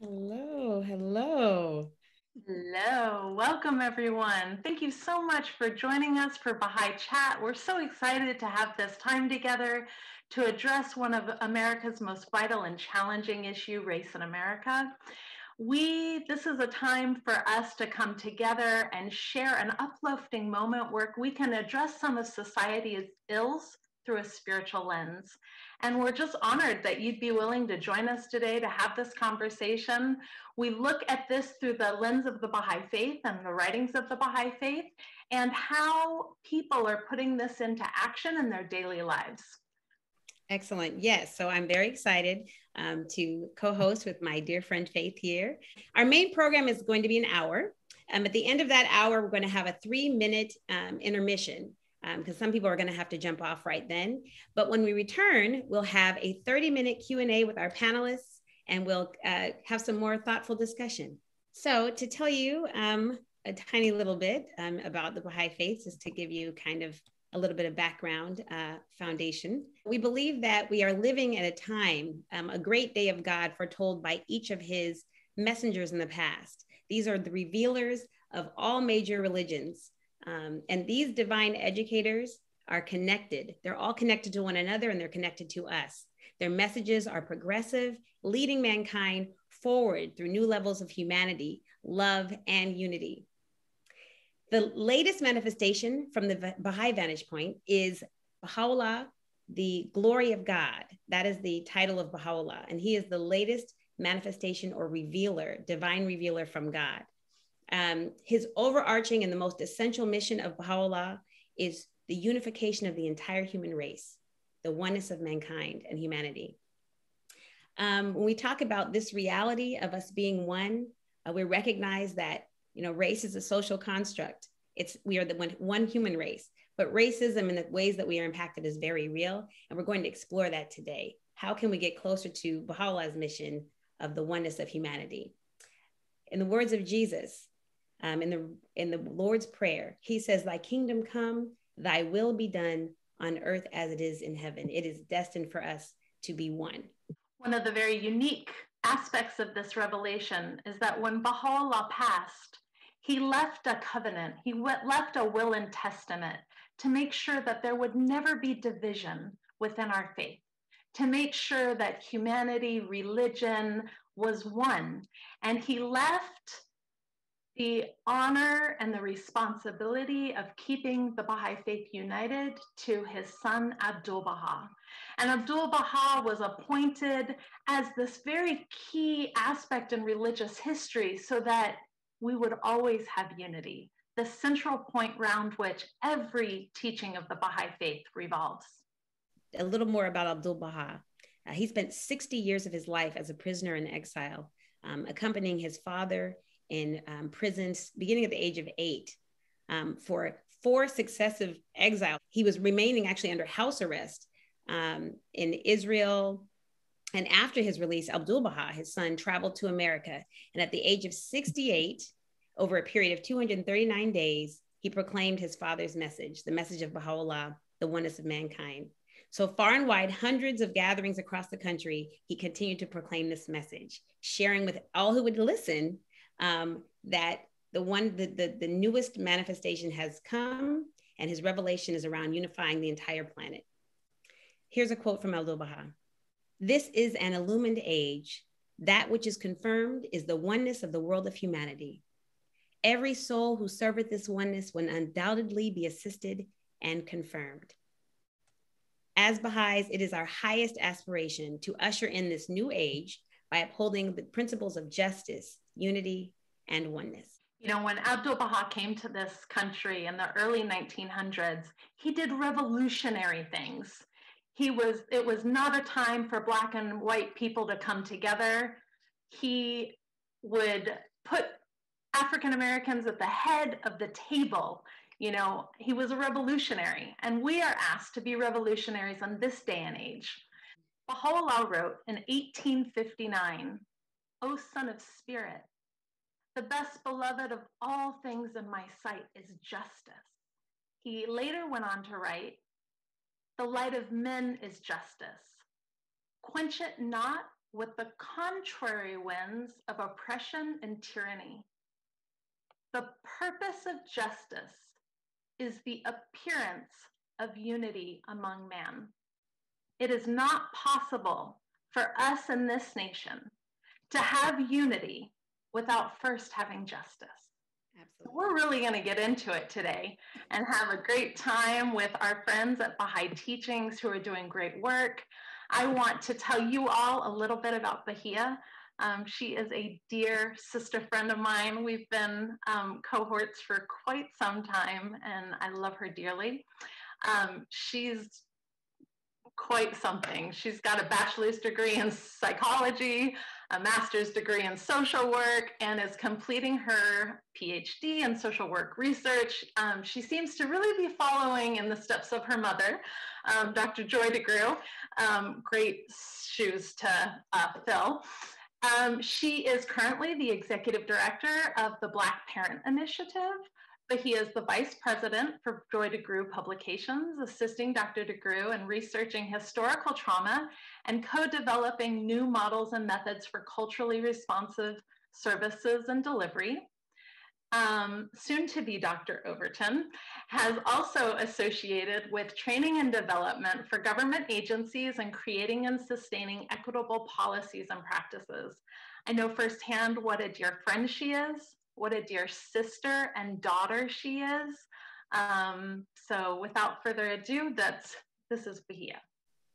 Hello, welcome everyone. Thank you so much for joining us for Baha'i Chat. We're so excited to have this time together to address one of America's most vital and challenging issue, race in America. This is a time for us to come together and share an uplifting moment where we can address some of society's ills through a spiritual lens. And we're just honored that you'd be willing to join us today to have this conversation. We look at this through the lens of the Baha'i Faith and the writings of the Baha'i Faith and how people are putting this into action in their daily lives. Excellent. Yes. So I'm very excited to co-host with my dear friend Faith here. Our main program is going to be an hour. At the end of that hour, we're going to have a 3-minute intermission, because some people are going to have to jump off right then. But when we return, we'll have a 30-minute Q&A with our panelists, and we'll have some more thoughtful discussion. So to tell you a tiny little bit about the Baha'i Faith is to give you kind of a little bit of background foundation. We believe that we are living at a time, a great day of God foretold by each of his messengers in the past. These are the revealers of all major religions. And these divine educators are connected. They're all connected to one another, and they're connected to us. Their messages are progressive, leading mankind forward through new levels of humanity, love, and unity. The latest manifestation from the Baha'i vantage point is Baha'u'llah, the glory of God. That is the title of Baha'u'llah. And he is the latest manifestation or revealer, divine revealer from God. His overarching and the most essential mission of Baha'u'llah is the unification of the entire human race, the oneness of mankind and humanity. When we talk about this reality of us being one, we recognize that, you know, race is a social construct. We are the one human race, but racism and the ways that we are impacted is very real. And we're going to explore that today. How can we get closer to Baha'u'llah's mission of the oneness of humanity? In the words of Jesus, in the Lord's Prayer, he says, "Thy kingdom come, thy will be done on earth as it is in heaven." It is destined for us to be one. One of the very unique aspects of this revelation is that when Baha'u'llah passed, he left a covenant, he left a will and testament to make sure that there would never be division within our faith, to make sure that humanity, religion was one. And he left the honor and the responsibility of keeping the Baha'i Faith united to his son, Abdu'l-Baha. And Abdu'l-Baha was appointed as this very key aspect in religious history so that we would always have unity, the central point round which every teaching of the Baha'i Faith revolves. A little more about Abdu'l-Baha. He spent 60 years of his life as a prisoner in exile, accompanying his father in prisons, beginning at the age of 8, for 4 successive exiles. He was remaining actually under house arrest in Israel. And after his release, Abdu'l-Baha, his son, traveled to America. And at the age of 68, over a period of 239 days, he proclaimed his father's message, the message of Baha'u'llah, the oneness of mankind. So far and wide, hundreds of gatherings across the country, he continued to proclaim this message, sharing with all who would listen that the newest manifestation has come, and his revelation is around unifying the entire planet. Here's a quote from Abdu'l-Baha. "This is an illumined age. That which is confirmed is the oneness of the world of humanity. Every soul who serveth this oneness will undoubtedly be assisted and confirmed." As Baha'is, it is our highest aspiration to usher in this new age by upholding the principles of justice, unity, and oneness. You know, when Abdu'l-Baha came to this country in the early 1900s, he did revolutionary things. It was not a time for Black and white people to come together. He would put African Americans at the head of the table. You know, he was a revolutionary, and we are asked to be revolutionaries in this day and age. Baha'u'llah wrote in 1859, "O Son of Spirit, the best beloved of all things in my sight is justice." He later went on to write, "The light of men is justice. Quench it not, with the contrary winds of oppression and tyranny. The purpose of justice is the appearance of unity among men. It is not possible for us in this nation to have unity without first having justice. Absolutely. We're really going to get into it today and have a great time with our friends at Baha'i Teachings who are doing great work. I want to tell you all a little bit about Bahia. She is a dear sister friend of mine. We've been cohorts for quite some time, and I love her dearly. She's quite something. She's got a bachelor's degree in psychology, a master's degree in social work, and is completing her PhD in social work research. She seems to really be following in the steps of her mother, Dr. Joy DeGruy. Great shoes to fill. She is currently the executive director of the Black Parent Initiative, but he is the vice president for Joy DeGruy Publications, assisting Dr. DeGruy in researching historical trauma and co-developing new models and methods for culturally responsive services and delivery. Soon to be Dr. Overton has also associated with training and development for government agencies and creating and sustaining equitable policies and practices. I know firsthand what a dear friend she is, what a dear sister and daughter she is. So without further ado, this is Bahia.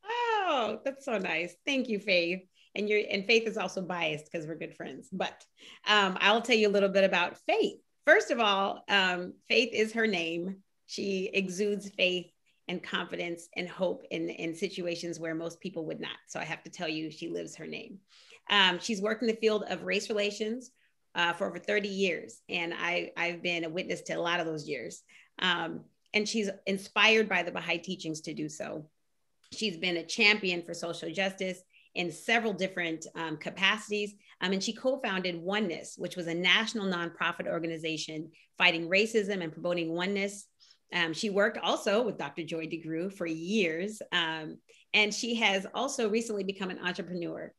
Oh, that's so nice. Thank you, Faith. And Faith is also biased because we're good friends, but I'll tell you a little bit about Faith. First of all, Faith is her name. She exudes faith and confidence and hope in situations where most people would not. So I have to tell you, she lives her name. She's worked in the field of race relations for over 30 years. And I've been a witness to a lot of those years. And she's inspired by the Baha'i teachings to do so. She's been a champion for social justice in several different capacities. And she co-founded Oneness, which was a national nonprofit organization fighting racism and promoting oneness. She worked also with Dr. Joy DeGruy for years. And she has also recently become an entrepreneur.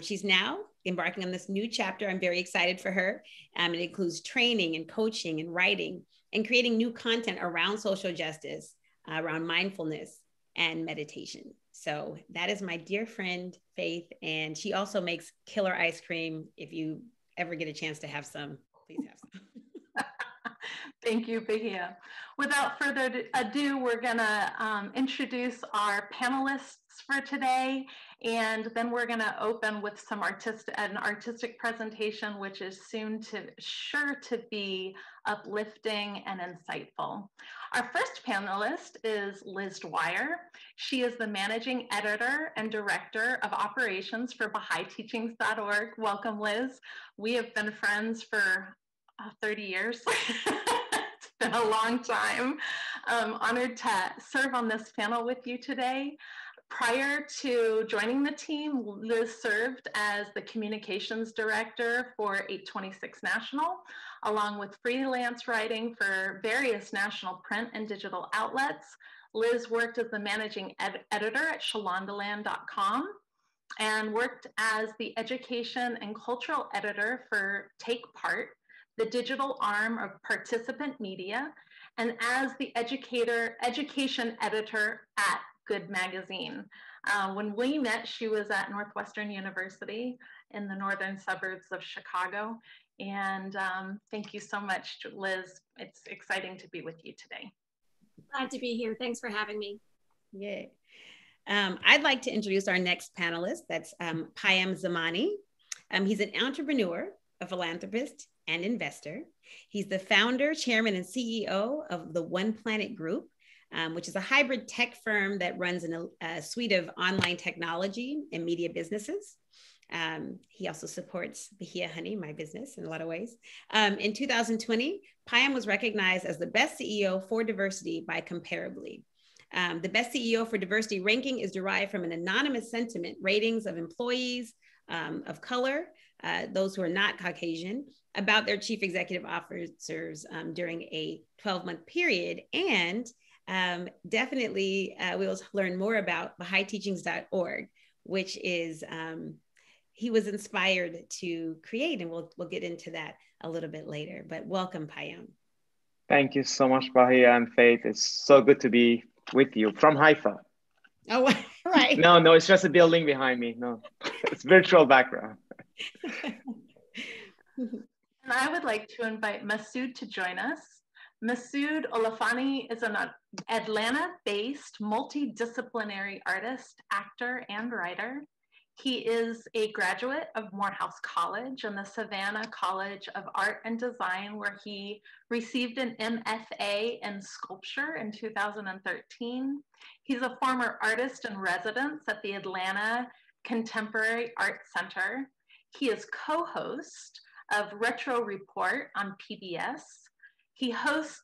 She's now embarking on this new chapter. I'm very excited for her. It includes training and coaching and writing and creating new content around social justice, around mindfulness and meditation. So that is my dear friend, Faith. And she also makes killer ice cream. If you ever get a chance to have some, please have some. Thank you, Bahia. Without further ado, we're gonna introduce our panelists for today. And then we're gonna open with some an artistic presentation, which is sure to be uplifting and insightful. Our first panelist is Liz Dwyer. She is the managing editor and director of operations for BahaiTeachings.org. Welcome, Liz. We have been friends for 30 years. It's been a long time. Honored to serve on this panel with you today. Prior to joining the team, Liz served as the communications director for 826 National, along with freelance writing for various national print and digital outlets. Liz worked as the managing editor at Shalondaland.com and worked as the education and cultural editor for Take Part, the digital arm of Participant Media, and as the education editor at Good magazine. When we met, she was at Northwestern University in the northern suburbs of Chicago. And thank you so much, Liz. It's exciting to be with you today. Glad to be here. Thanks for having me. Yay. I'd like to introduce our next panelist. That's Payam Zamani. He's an entrepreneur, a philanthropist, and investor. He's the founder, chairman, and CEO of the One Planet Group, which is a hybrid tech firm that runs a suite of online technology and media businesses. He also supports Bahia Honey, my business, in a lot of ways. In 2020, Payam was recognized as the best CEO for diversity by Comparably. The best CEO for diversity ranking is derived from an anonymous sentiment ratings of employees of color, those who are not Caucasian, about their chief executive officers during a 12-month period. And definitely, we will learn more about BahaiTeachings.org, which is he was inspired to create. And we'll get into that a little bit later, but welcome, Payam. Thank you so much, Bahi and Faith. It's so good to be with you from Haifa. Oh, right. No, it's just a building behind me. No, it's virtual background. And I would like to invite Masud to join us. Masud Olufani is an Atlanta-based multidisciplinary artist, actor, and writer. He is a graduate of Morehouse College and the Savannah College of Art and Design, where he received an MFA in sculpture in 2013. He's a former artist in residence at the Atlanta Contemporary Art Center. He is co-host of Retro Report on PBS. He hosts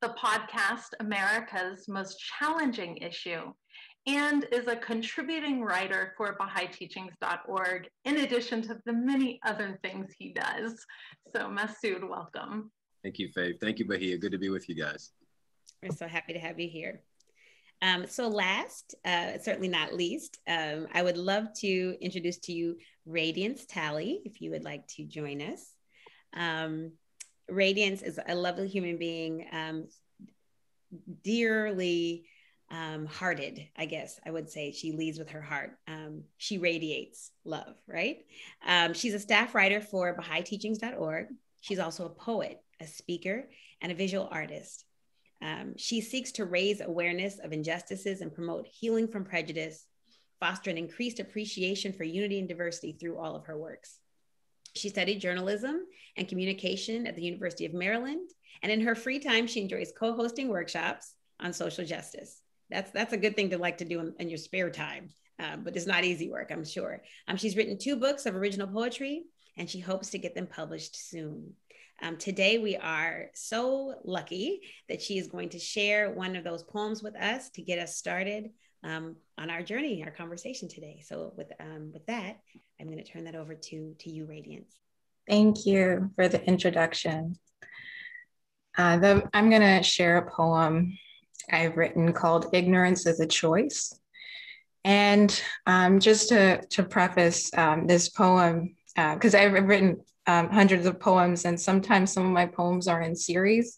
the podcast America's Most Challenging Issue, and is a contributing writer for BahaiTeachings.org, in addition to the many other things he does. So Masud, welcome. Thank you, Faith. Thank you, Bahia. Good to be with you guys. We're so happy to have you here. So last, certainly not least, I would love to introduce to you Radiance Talley, if you would like to join us. Radiance is a lovely human being, dearly hearted, I guess I would say. She leads with her heart. She radiates love, right? She's a staff writer for BahaiTeachings.org. She's also a poet, a speaker, and a visual artist. She seeks to raise awareness of injustices and promote healing from prejudice, foster an increased appreciation for unity and diversity through all of her works. She studied journalism and communication at the University of Maryland, and in her free time, she enjoys co-hosting workshops on social justice. That's a good thing to like to do in your spare time, but it's not easy work, I'm sure. She's written 2 books of original poetry, and she hopes to get them published soon. Today, we are so lucky that she is going to share one of those poems with us to get us started on our journey, our conversation today. So with that, I'm going to turn that over to you, Radiance. Thank you for the introduction. I'm going to share a poem I've written called Ignorance Is a Choice. And just to preface this poem, because I've written hundreds of poems, and sometimes some of my poems are in series.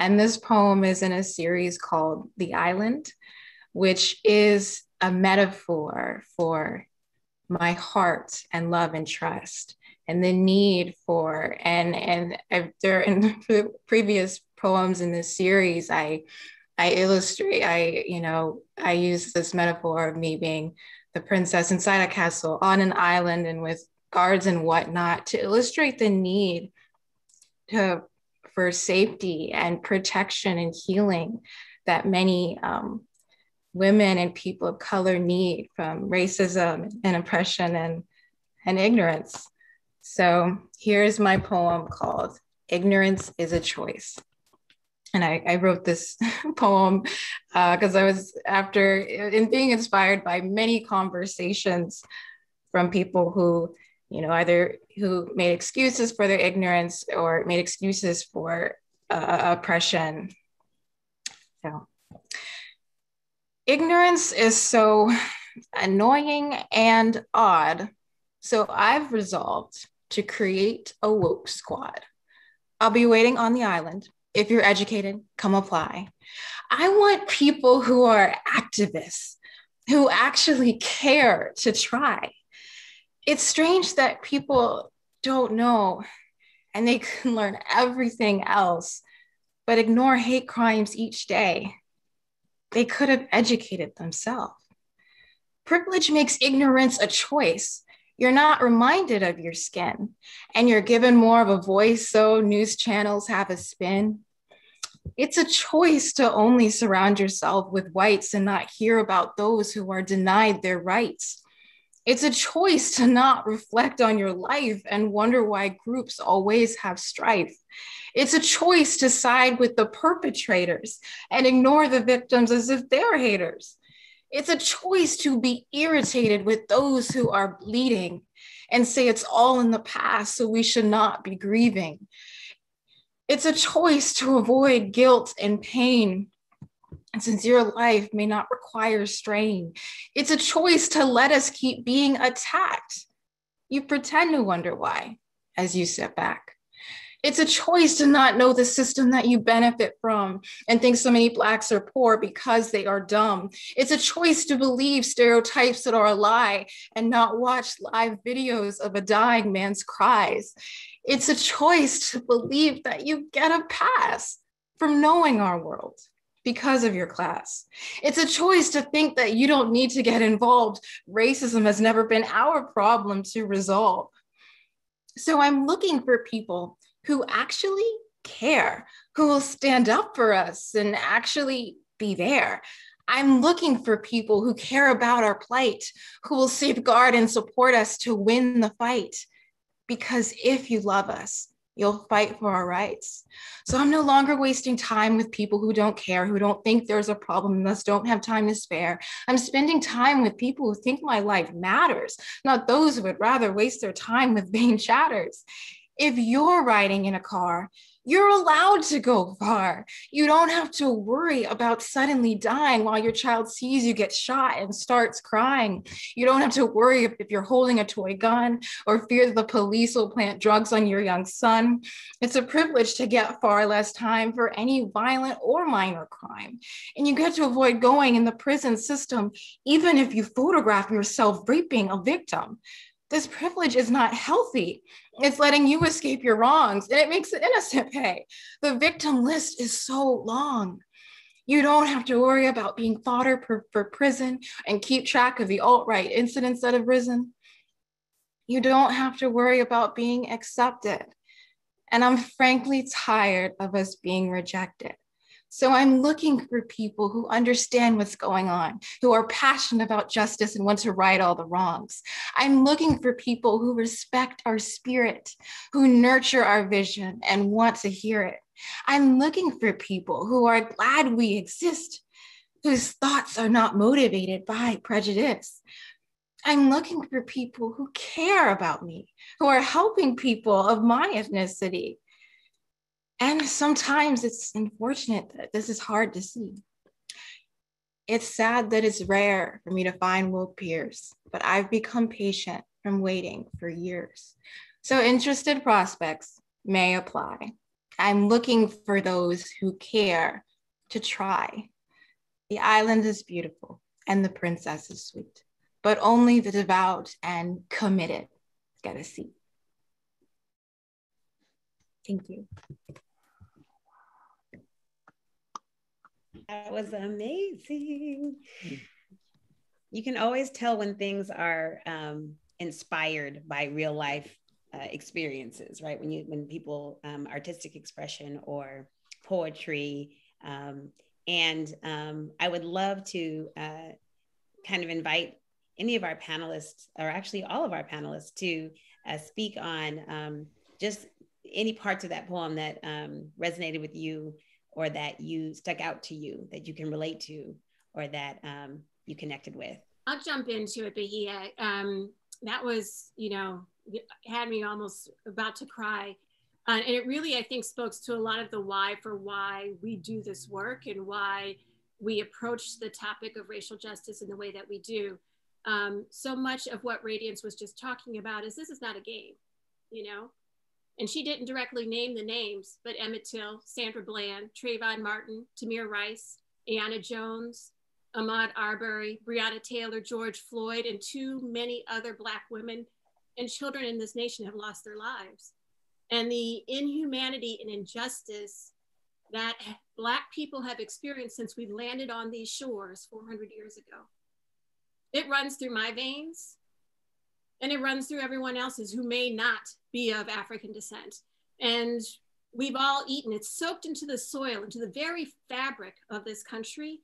And this poem is in a series called The Island, which is a metaphor for my heart and love and trust and the need for, and there in previous poems in this series, I illustrate, I use this metaphor of me being the princess inside a castle on an island and with guards and whatnot to illustrate the need for safety and protection and healing that many women and people of color need from racism and oppression and ignorance. So here's my poem called Ignorance Is a Choice. And I wrote this poem because I was being inspired by many conversations from people who, either who made excuses for their ignorance or made excuses for oppression. So, ignorance is so annoying and odd. So I've resolved to create a woke squad. I'll be waiting on the island. If you're educated, come apply. I want people who are activists, who actually care to try. It's strange that people don't know and they can learn everything else, but ignore hate crimes each day. They could have educated themselves. Privilege makes ignorance a choice. You're not reminded of your skin and you're given more of a voice, so news channels have a spin. It's a choice to only surround yourself with whites and not hear about those who are denied their rights. It's a choice to not reflect on your life and wonder why groups always have strife. It's a choice to side with the perpetrators and ignore the victims as if they're haters. It's a choice to be irritated with those who are bleeding and say it's all in the past, so we should not be grieving. It's a choice to avoid guilt and pain, since your life may not require strain. It's a choice to let us keep being attacked. You pretend to wonder why as you step back. It's a choice to not know the system that you benefit from and think so many Blacks are poor because they are dumb. It's a choice to believe stereotypes that are a lie and not watch live videos of a dying man's cries. It's a choice to believe that you get a pass from knowing our world because of your class. It's a choice to think that you don't need to get involved. Racism has never been our problem to resolve. So I'm looking for people who actually care, who will stand up for us and actually be there. I'm looking for people who care about our plight, who will safeguard and support us to win the fight. Because if you love us, you'll fight for our rights. So I'm no longer wasting time with people who don't care, who don't think there's a problem and thus don't have time to spare. I'm spending time with people who think my life matters, not those who would rather waste their time with vain chatters. If you're riding in a car, you're allowed to go far. You don't have to worry about suddenly dying while your child sees you get shot and starts crying. You don't have to worry if you're holding a toy gun or fear that the police will plant drugs on your young son. It's a privilege to get far less time for any violent or minor crime. And you get to avoid going in the prison system, even if you photograph yourself raping a victim. This privilege is not healthy. It's letting you escape your wrongs, and it makes the innocent pay. The victim list is so long. You don't have to worry about being fodder for prison and keep track of the alt-right incidents that have risen. You don't have to worry about being accepted. And I'm frankly tired of us being rejected. So I'm looking for people who understand what's going on, who are passionate about justice and want to right all the wrongs. I'm looking for people who respect our spirit, who nurture our vision and want to hear it. I'm looking for people who are glad we exist, whose thoughts are not motivated by prejudice. I'm looking for people who care about me, who are helping people of my ethnicity. And sometimes it's unfortunate that this is hard to see. It's sad that it's rare for me to find woke peers, but I've become patient from waiting for years. So interested prospects may apply. I'm looking for those who care to try. The island is beautiful and the princess is sweet, but only the devout and committed get a seat. Thank you. That was amazing. You can always tell when things are inspired by real life experiences, right? When people, artistic expression or poetry. I would love to kind of invite any of our panelists, or actually all of our panelists, to speak on just any parts of that poem that resonated with you, or that you stuck out to you, that you can relate to, or that you connected with. I'll jump into it, Bahia. That was, you know, had me almost about to cry. And it really, I think, speaks to a lot of the why for why we do this work and why we approach the topic of racial justice in the way that we do. So much of what Radiance was just talking about is this is not a game, you know? And she didn't directly name the names, but Emmett Till, Sandra Bland, Trayvon Martin, Tamir Rice, Ayanna Jones, Ahmaud Arbery, Breonna Taylor, George Floyd, and too many other Black women and children in this nation have lost their lives. And the inhumanity and injustice that Black people have experienced since we landed on these shores 400 years ago. It runs through my veins. And it runs through everyone else's who may not be of African descent. And we've all eaten, it's soaked into the soil, into the very fabric of this country.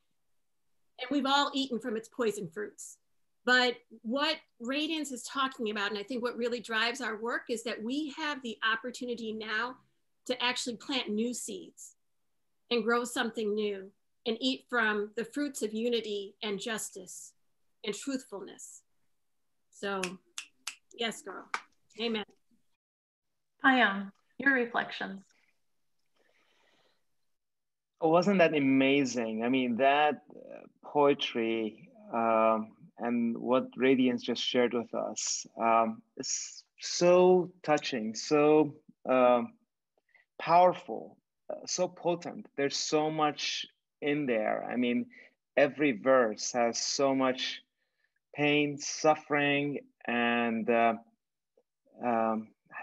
And we've all eaten from its poison fruits. But what Radiance is talking about, and I think what really drives our work, is that we have the opportunity now to actually plant new seeds and grow something new and eat from the fruits of unity and justice and truthfulness. So, yes, girl. Amen. Payam, your reflections. Wasn't that amazing? I mean, that poetry and what Radiance just shared with us is so touching, so powerful, so potent. There's so much in there. I mean, every verse has so much pain, suffering, and I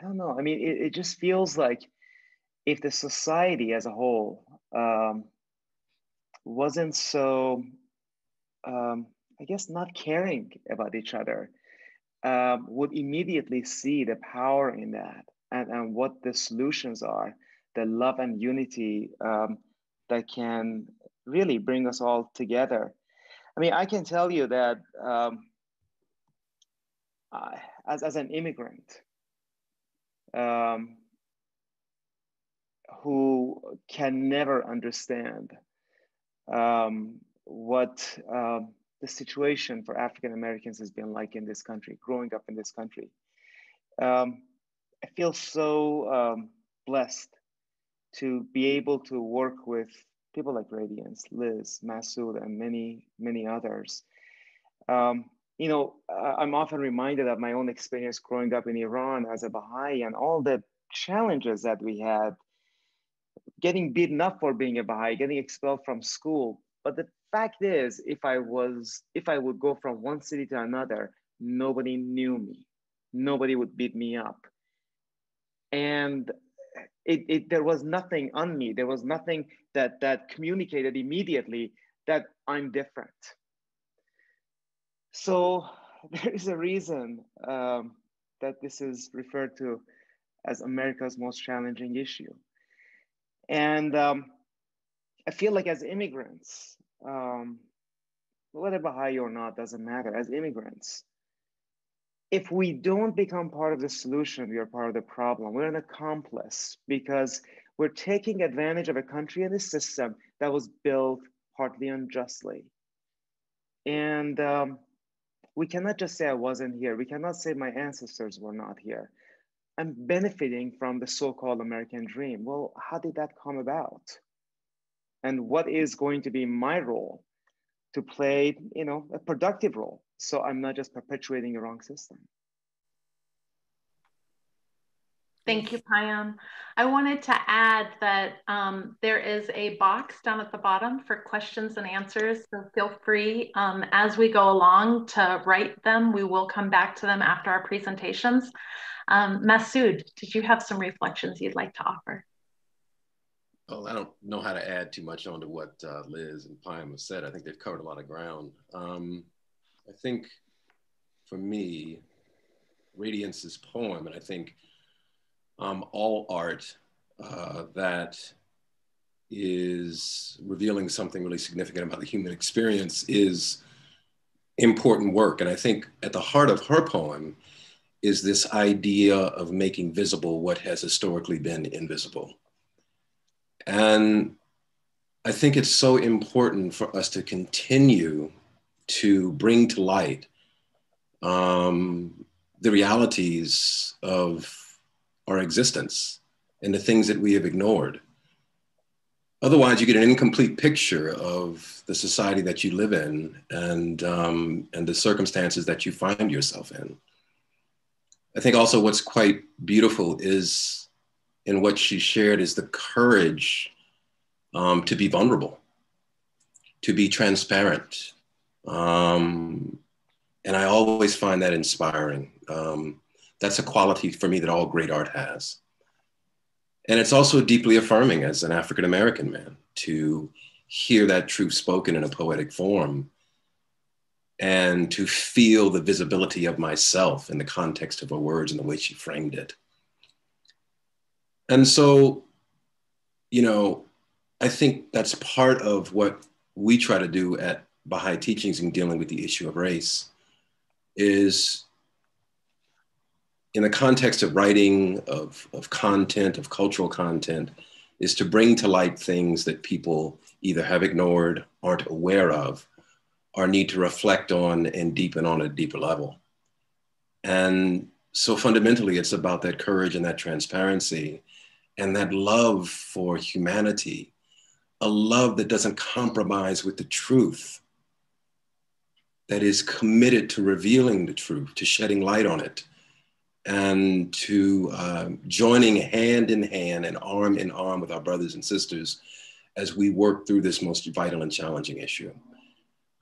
don't know. I mean, it just feels like if the society as a whole wasn't so, I guess, not caring about each other, would immediately see the power in that and what the solutions are, the love and unity that can really bring us all together. I mean, I can tell you that as an immigrant who can never understand what the situation for African Americans has been like in this country, growing up in this country, I feel so blessed to be able to work with people like Radiance, Liz, Masud, and many, many others. You know, I'm often reminded of my own experience growing up in Iran as a Baha'i and all the challenges that we had, getting beaten up for being a Baha'i, getting expelled from school. But the fact is, if I would go from one city to another, nobody knew me. Nobody would beat me up. And there was nothing on me. There was nothing that communicated immediately that I'm different. So there is a reason that this is referred to as America's Most Challenging Issue. And I feel like as immigrants, whether Baha'i or not, doesn't matter, as immigrants, if we don't become part of the solution, we are part of the problem. We're an accomplice because we're taking advantage of a country and a system that was built partly unjustly. And we cannot just say I wasn't here. We cannot say my ancestors were not here. I'm benefiting from the so-called American dream. Well, how did that come about? And what is going to be my role to play, you know, a productive role? So I'm not just perpetuating the wrong system. Thank you, Payam. I wanted to add that there is a box down at the bottom for questions and answers. So feel free as we go along to write them. We will come back to them after our presentations. Masud, did you have some reflections you'd like to offer? Well, I don't know how to add too much onto what Liz and Payam have said. I think they've covered a lot of ground. I think for me, Radiance's poem, and I think all art that is revealing something really significant about the human experience is important work. And I think at the heart of her poem is this idea of making visible what has historically been invisible. And I think it's so important for us to continue to bring to light the realities of our existence and the things that we have ignored. Otherwise, you get an incomplete picture of the society that you live in and the circumstances that you find yourself in. I think also what's quite beautiful is, in what she shared, is the courage to be vulnerable, to be transparent. And I always find that inspiring. That's a quality for me that all great art has. And it's also deeply affirming as an African-American man to hear that truth spoken in a poetic form and to feel the visibility of myself in the context of her words and the way she framed it. And so, you know, I think that's part of what we try to do at Baha'i Teachings in dealing with the issue of race is, in the context of writing, of content, of cultural content, is to bring to light things that people either have ignored, aren't aware of, or need to reflect on and deepen on a deeper level. And so fundamentally, it's about that courage and that transparency and that love for humanity, a love that doesn't compromise with the truth. that is committed to revealing the truth, to shedding light on it, and to joining hand in hand and arm in arm with our brothers and sisters as we work through this most vital and challenging issue.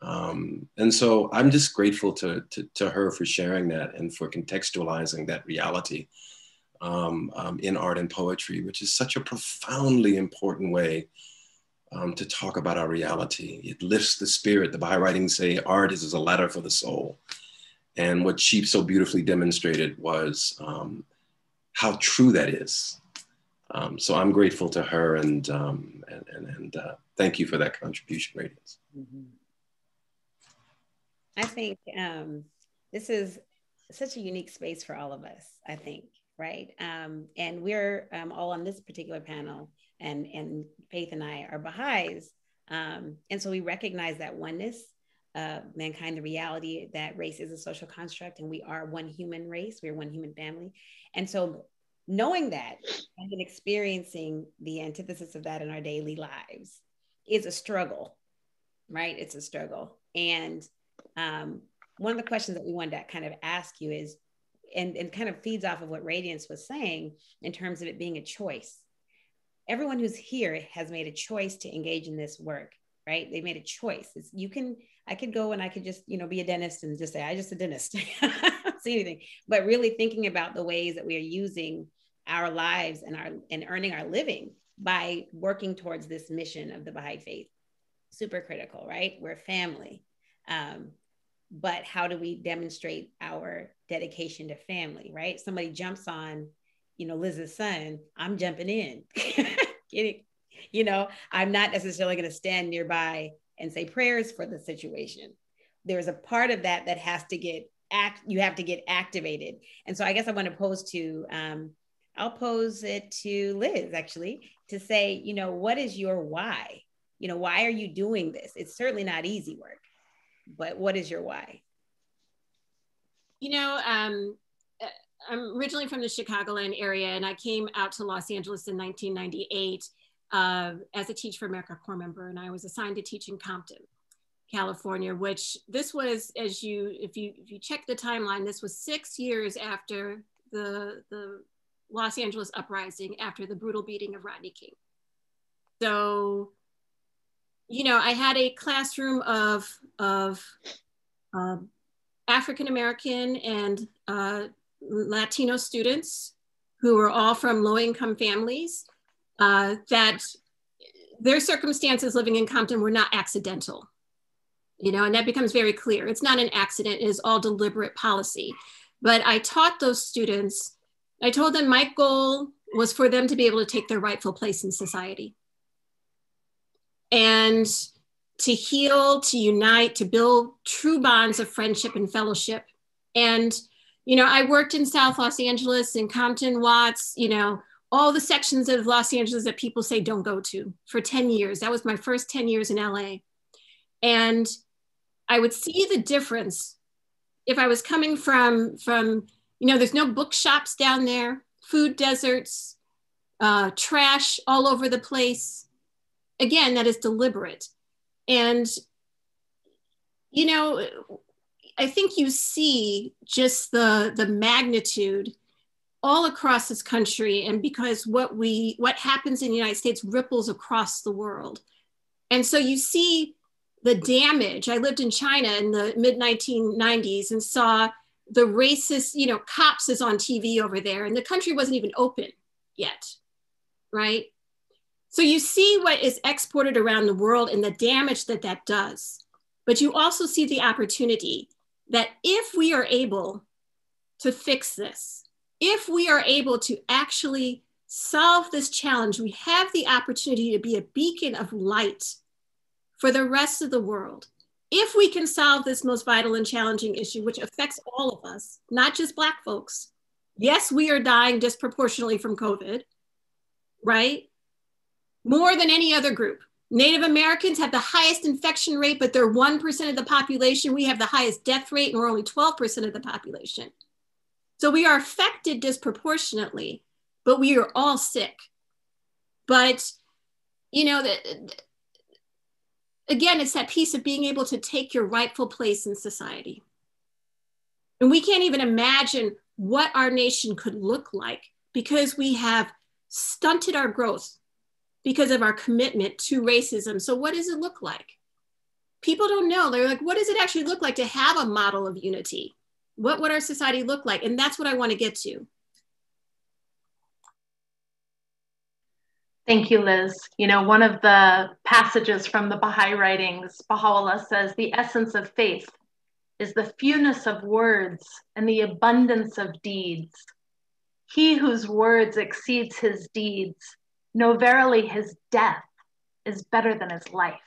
And so I'm just grateful to her for sharing that and for contextualizing that reality in art and poetry, which is such a profoundly important way to talk about our reality. It lifts the spirit. The Baha'i writings say art is a ladder for the soul. And what she so beautifully demonstrated was how true that is. So I'm grateful to her, and thank you for that contribution, Radiance. Mm-hmm. I think this is such a unique space for all of us, I think, right? And we're all on this particular panel, and Faith and I are Baha'is. And so we recognize that oneness of mankind, the reality that race is a social construct, and we are one human race, we're one human family. And so knowing that and then experiencing the antithesis of that in our daily lives is a struggle, right? It's a struggle. And one of the questions that we wanted to kind of ask you is, and kind of feeds off of what Radiance was saying in terms of it being a choice. Everyone who's here has made a choice to engage in this work, right? They made a choice. It's, you can, I could go and I could just, you know, be a dentist and just say, I just a dentist, I don't see anything. But really thinking about the ways that we are using our lives and earning our living by working towards this mission of the Baha'i Faith, super critical, right? We're family. But how do we demonstrate our dedication to family, right? Somebody jumps on, you know, Liz's son, I'm jumping in. You know, I'm not necessarily going to stand nearby and say prayers for the situation. There's a part of that that has to get activated. And so I guess I want to pose to, I'll pose it to Liz actually, to say, you know, what is your why? You know, why are you doing this? It's certainly not easy work, but what is your why? You know, I'm originally from the Chicagoland area, and I came out to Los Angeles in 1998 as a Teach for America Corps member, and I was assigned to teach in Compton, California, which this was, as you, if you check the timeline, this was 6 years after the Los Angeles uprising, after the brutal beating of Rodney King. So, you know, I had a classroom of African-American and Latino students who were all from low-income families, that their circumstances living in Compton were not accidental, you know, and that becomes very clear. It's not an accident, it is all deliberate policy. But I taught those students, I told them my goal was for them to be able to take their rightful place in society, and to heal, to unite, to build true bonds of friendship and fellowship. And, you know, I worked in South Los Angeles, in Compton, Watts, you know, all the sections of Los Angeles that people say don't go to, for 10 years. That was my first 10 years in LA. And I would see the difference if I was coming from, you know, there's no bookshops down there, food deserts, trash all over the place. Again, that is deliberate. And, you know, I think you see just the magnitude all across this country, and because what happens in the United States ripples across the world. And so you see the damage. I lived in China in the mid-1990s and saw the racist, you know, cops is on TV over there, and the country wasn't even open yet, right? So you see what is exported around the world and the damage that that does. But you also see the opportunity that if we are able to fix this, if we are able to actually solve this challenge, we have the opportunity to be a beacon of light for the rest of the world. If we can solve this most vital and challenging issue, which affects all of us, not just Black folks. Yes, we are dying disproportionately from COVID, right? More than any other group. Native Americans have the highest infection rate, but they're 1% of the population. We have the highest death rate, and we're only 12% of the population. So we are affected disproportionately, but we are all sick. But, you know, again, it's that piece of being able to take your rightful place in society. And we can't even imagine what our nation could look like because we have stunted our growth because of our commitment to racism. So what does it look like? People don't know. They're like, what does it actually look like to have a model of unity? What would our society look like? And that's what I want to get to. Thank you, Liz. You know, one of the passages from the Baha'i writings, Baha'u'llah says, the essence of faith is the fewness of words and the abundance of deeds. He whose words exceeds his deeds, no, verily his death is better than his life.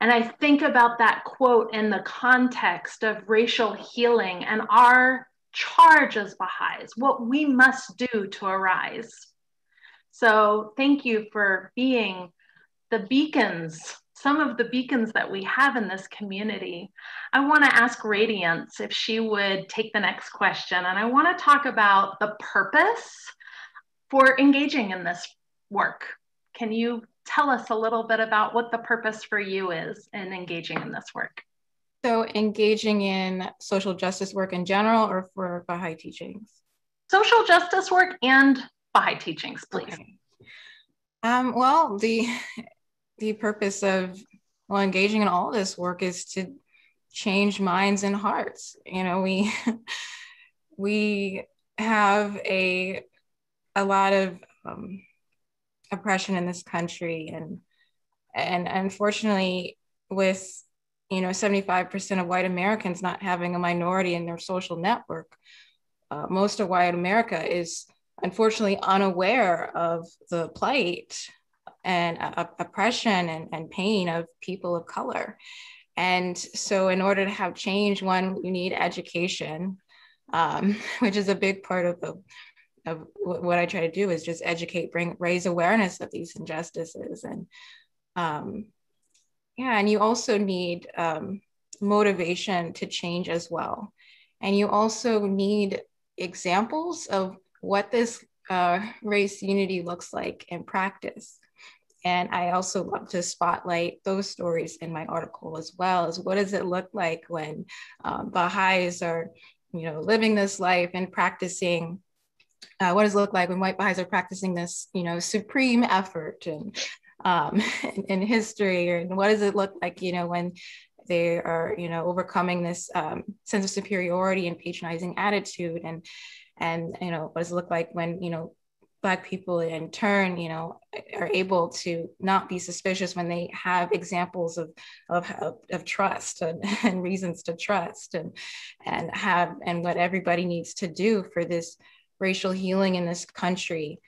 And I think about that quote in the context of racial healing and our charge as Baha'is, what we must do to arise. So thank you for being the beacons, some of the beacons that we have in this community. I want to ask Radiance if she would take the next question. And I want to talk about the purpose for engaging in this work. Can you tell us a little bit about what the purpose for you is in engaging in this work? So engaging in social justice work in general or for Baha'i teachings? Social justice work and Baha'i teachings, please. Okay. Well, the purpose of engaging in all this work is to change minds and hearts. You know, we have a lot of oppression in this country, and unfortunately, with 75% of white Americans not having a minority in their social network, most of white America is unfortunately unaware of the plight and oppression and pain of people of color. And so in order to have change, one, you need education, which is a big part of what I try to do, is just educate, raise awareness of these injustices. And yeah, and you also need motivation to change as well. And you also need examples of what this race unity looks like in practice. And I also love to spotlight those stories in my article as well, as what does it look like when Baha'is are, living this life and practicing, what does it look like when white Baha'is are practicing this, supreme effort and in history, and what does it look like, when they are, overcoming this sense of superiority and patronizing attitude, and what does it look like when, Black people in turn, are able to not be suspicious when they have examples of trust and reasons to trust, and what everybody needs to do for this racial healing in this country.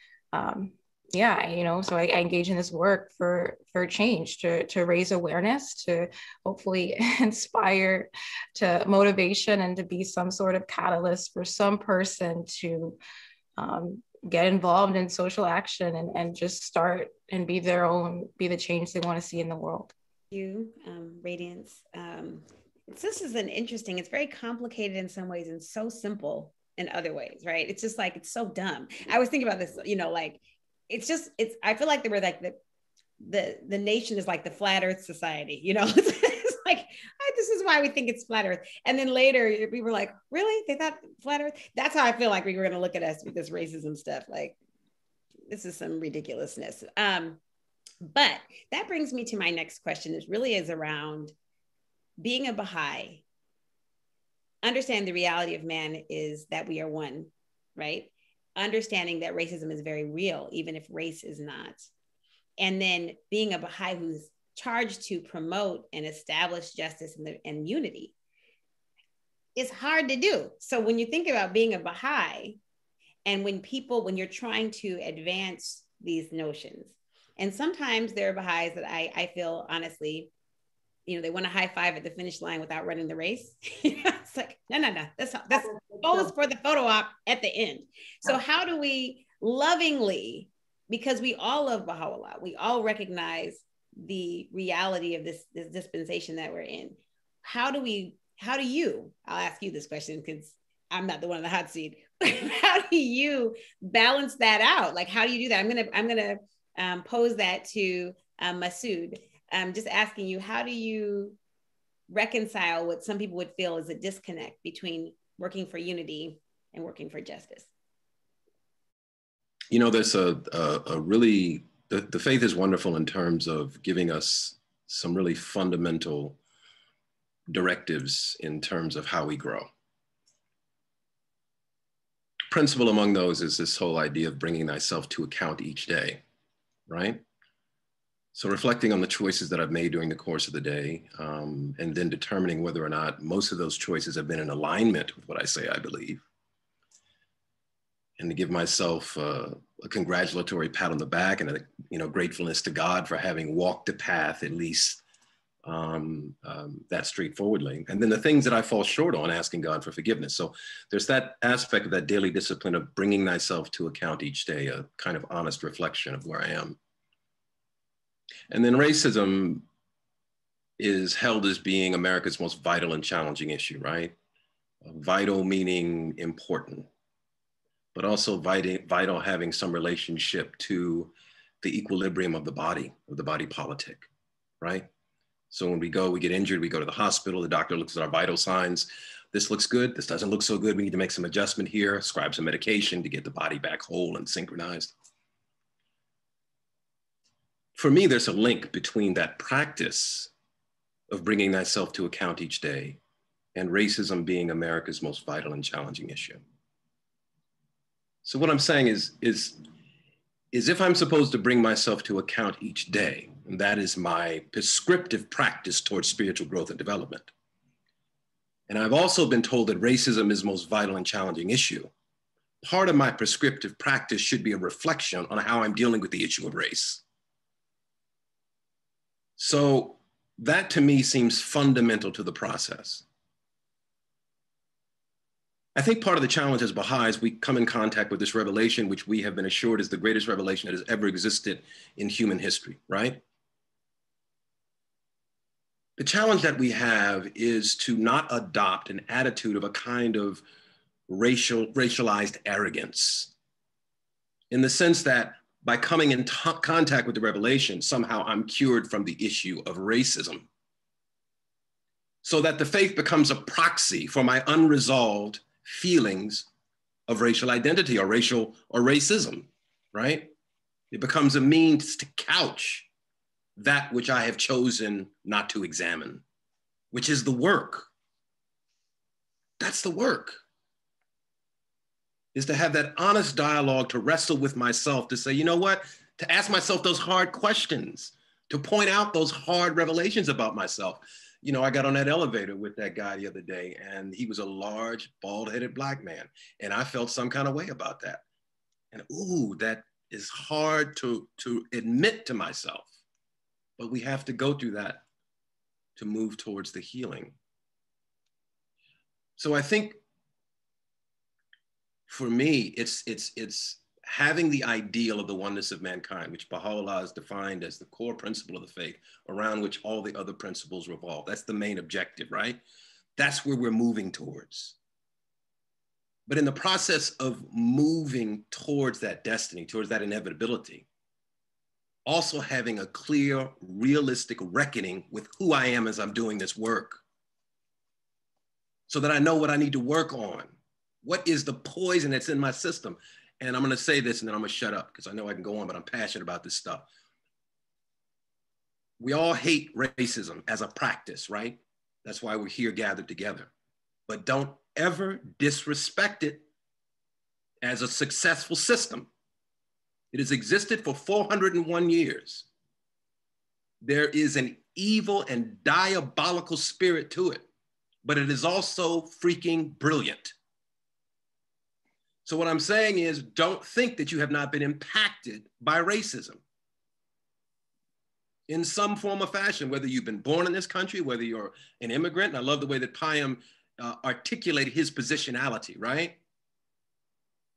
Yeah, so I engage in this work for change, to raise awareness, to hopefully inspire, to motivation, and to be some sort of catalyst for some person to get involved in social action and just start and be their own, be the change they want to see in the world. Thank you, Radiance. This is it's very complicated in some ways and so simple in other ways, right? It's just like, it's so dumb. I was thinking about this, I feel like the nation is like the flat earth society, it's like, this is why we think it's flat earth. And then later we were like, really? They thought flat earth? That's how I feel like we were going to look at us with this racism stuff. Like, this is some ridiculousness. But that brings me to my next question. It really is around being a Baha'i. Understand the reality of man is that we are one, right? Understanding that racism is very real, even if race is not. And then being a Baha'i who's charged to promote and establish justice and unity. It's hard to do. So when you think about being a Baha'i, and when you're trying to advance these notions, and sometimes there are Baha'is that I feel, honestly, they want to high five at the finish line without running the race. It's like, no. That's goals for the photo op at the end. So how do we lovingly, because we all love Baha'u'llah, we all recognize the reality of this dispensation that we're in. I'll ask you this question because I'm not the one in the hot seat. How do you balance that out? Like, how do you do that? I'm going to pose that to Masud. I'm just asking you, how do you reconcile what some people would feel is a disconnect between working for unity and working for justice? You know, there's a really, the faith is wonderful in terms of giving us some really fundamental directives in terms of how we grow. Principle among those is this whole idea of bringing thyself to account each day, right? So reflecting on the choices that I've made during the course of the day, and then determining whether or not most of those choices have been in alignment with what I say I believe. And to give myself a congratulatory pat on the back and gratefulness to God for having walked the path at least that straightforwardly. And then the things that I fall short on, asking God for forgiveness. So there's that aspect of that daily discipline of bringing thyself to account each day, a kind of honest reflection of where I am. And then racism is held as being America's most vital and challenging issue, right? Vital meaning important, but also vital having some relationship to the equilibrium of the body politic, right? So when we get injured, we go to the hospital, the doctor looks at our vital signs. This looks good, this doesn't look so good. We need to make some adjustment here, prescribe some medication to get the body back whole and synchronized. For me, there's a link between that practice of bringing thyself to account each day and racism being America's most vital and challenging issue. So what I'm saying is if I'm supposed to bring myself to account each day, and that is my prescriptive practice towards spiritual growth and development. And I've also been told that racism is the most vital and challenging issue. Part of my prescriptive practice should be a reflection on how I'm dealing with the issue of race. So that to me seems fundamental to the process. I think part of the challenge as Baha'is, we come in contact with this revelation, which we have been assured is the greatest revelation that has ever existed in human history, right? The challenge that we have is to not adopt an attitude of a kind of racialized arrogance, in the sense that by coming in contact with the revelation, somehow I'm cured from the issue of racism. So that the faith becomes a proxy for my unresolved feelings of racial identity or racism, right? It becomes a means to couch that which I have chosen not to examine, which is the work. That's the work, is to have that honest dialogue, to wrestle with myself, to say, you know what? To ask myself those hard questions, to point out those hard revelations about myself. You know, I got on that elevator with that guy the other day, and he was a large, bald-headed Black man. And I felt some kind of way about that. And ooh, that is hard to admit to myself. But we have to go through that to move towards the healing. So I think for me, it's having the ideal of the oneness of mankind, which Baha'u'llah is defined as the core principle of the faith around which all the other principles revolve. That's the main objective, right? That's where we're moving towards. But in the process of moving towards that destiny, towards that inevitability, also having a clear, realistic reckoning with who I am as I'm doing this work, so that I know what I need to work on. What is the poison that's in my system? And I'm gonna say this and then I'm gonna shut up because I know I can go on, but I'm passionate about this stuff. We all hate racism as a practice, right? That's why we're here gathered together. But don't ever disrespect it as a successful system. It has existed for 401 years. There is an evil and diabolical spirit to it, but it is also freaking brilliant. So what I'm saying is, don't think that you have not been impacted by racism in some form or fashion, whether you've been born in this country, whether you're an immigrant. And I love the way that Payam articulated his positionality, right?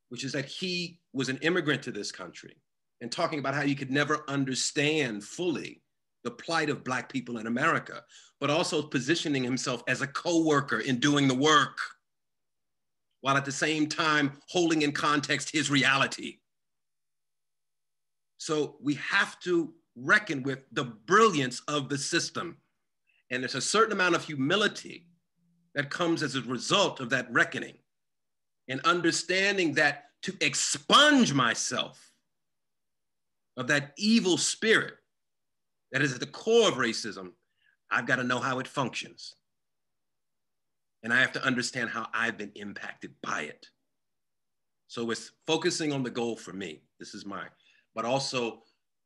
Which is that he was an immigrant to this country, and talking about how you could never understand fully the plight of Black people in America, but also positioning himself as a co-worker in doing the work, while at the same time holding in context his reality. So we have to reckon with the brilliance of the system. And there's a certain amount of humility that comes as a result of that reckoning and understanding that to expunge myself of that evil spirit that is at the core of racism, I've got to know how it functions. And I have to understand how I've been impacted by it. So it's focusing on the goal for me, this is mine, but also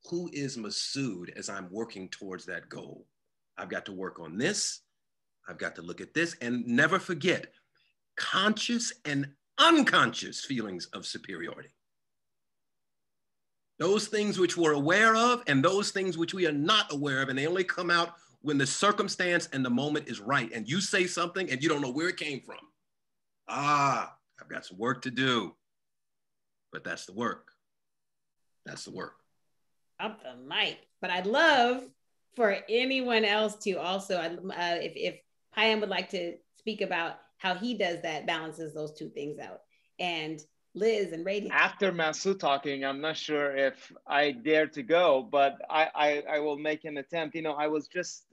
who is Masud as I'm working towards that goal? I've got to work on this, I've got to look at this, and never forget conscious and unconscious feelings of superiority. Those things which we're aware of and those things which we are not aware of, and they only come out when the circumstance and the moment is right, and you say something and you don't know where it came from. Ah, I've got some work to do, but that's the work. That's the work. Up the mic. But I'd love for anyone else to also, if Payam would like to speak about how he does that, balances those two things out. And Liz and Radiance. After Masud talking, I'm not sure if I dare to go, but I will make an attempt. You know, I was just,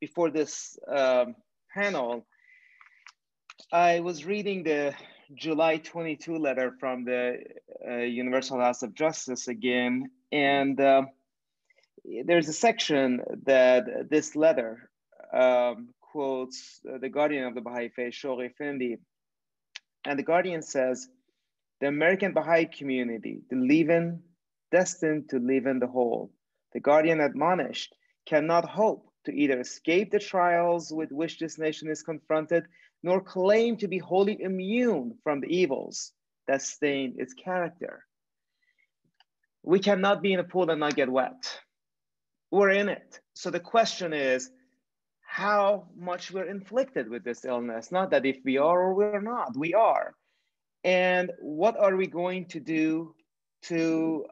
before this panel, I was reading the July 22 letter from the Universal House of Justice again. And there's a section that this letter quotes the guardian of the Baha'i Faith, Shoghi Effendi. And the guardian says, the American Baha'i community, the leaven, destined to leaven the whole, the guardian admonished, cannot hope to either escape the trials with which this nation is confronted, nor claim to be wholly immune from the evils that stain its character. We cannot be in a pool and not get wet. We're in it. So the question is how much we're inflicted with this illness, not that if we are or we're not, we are. And what are we going to do to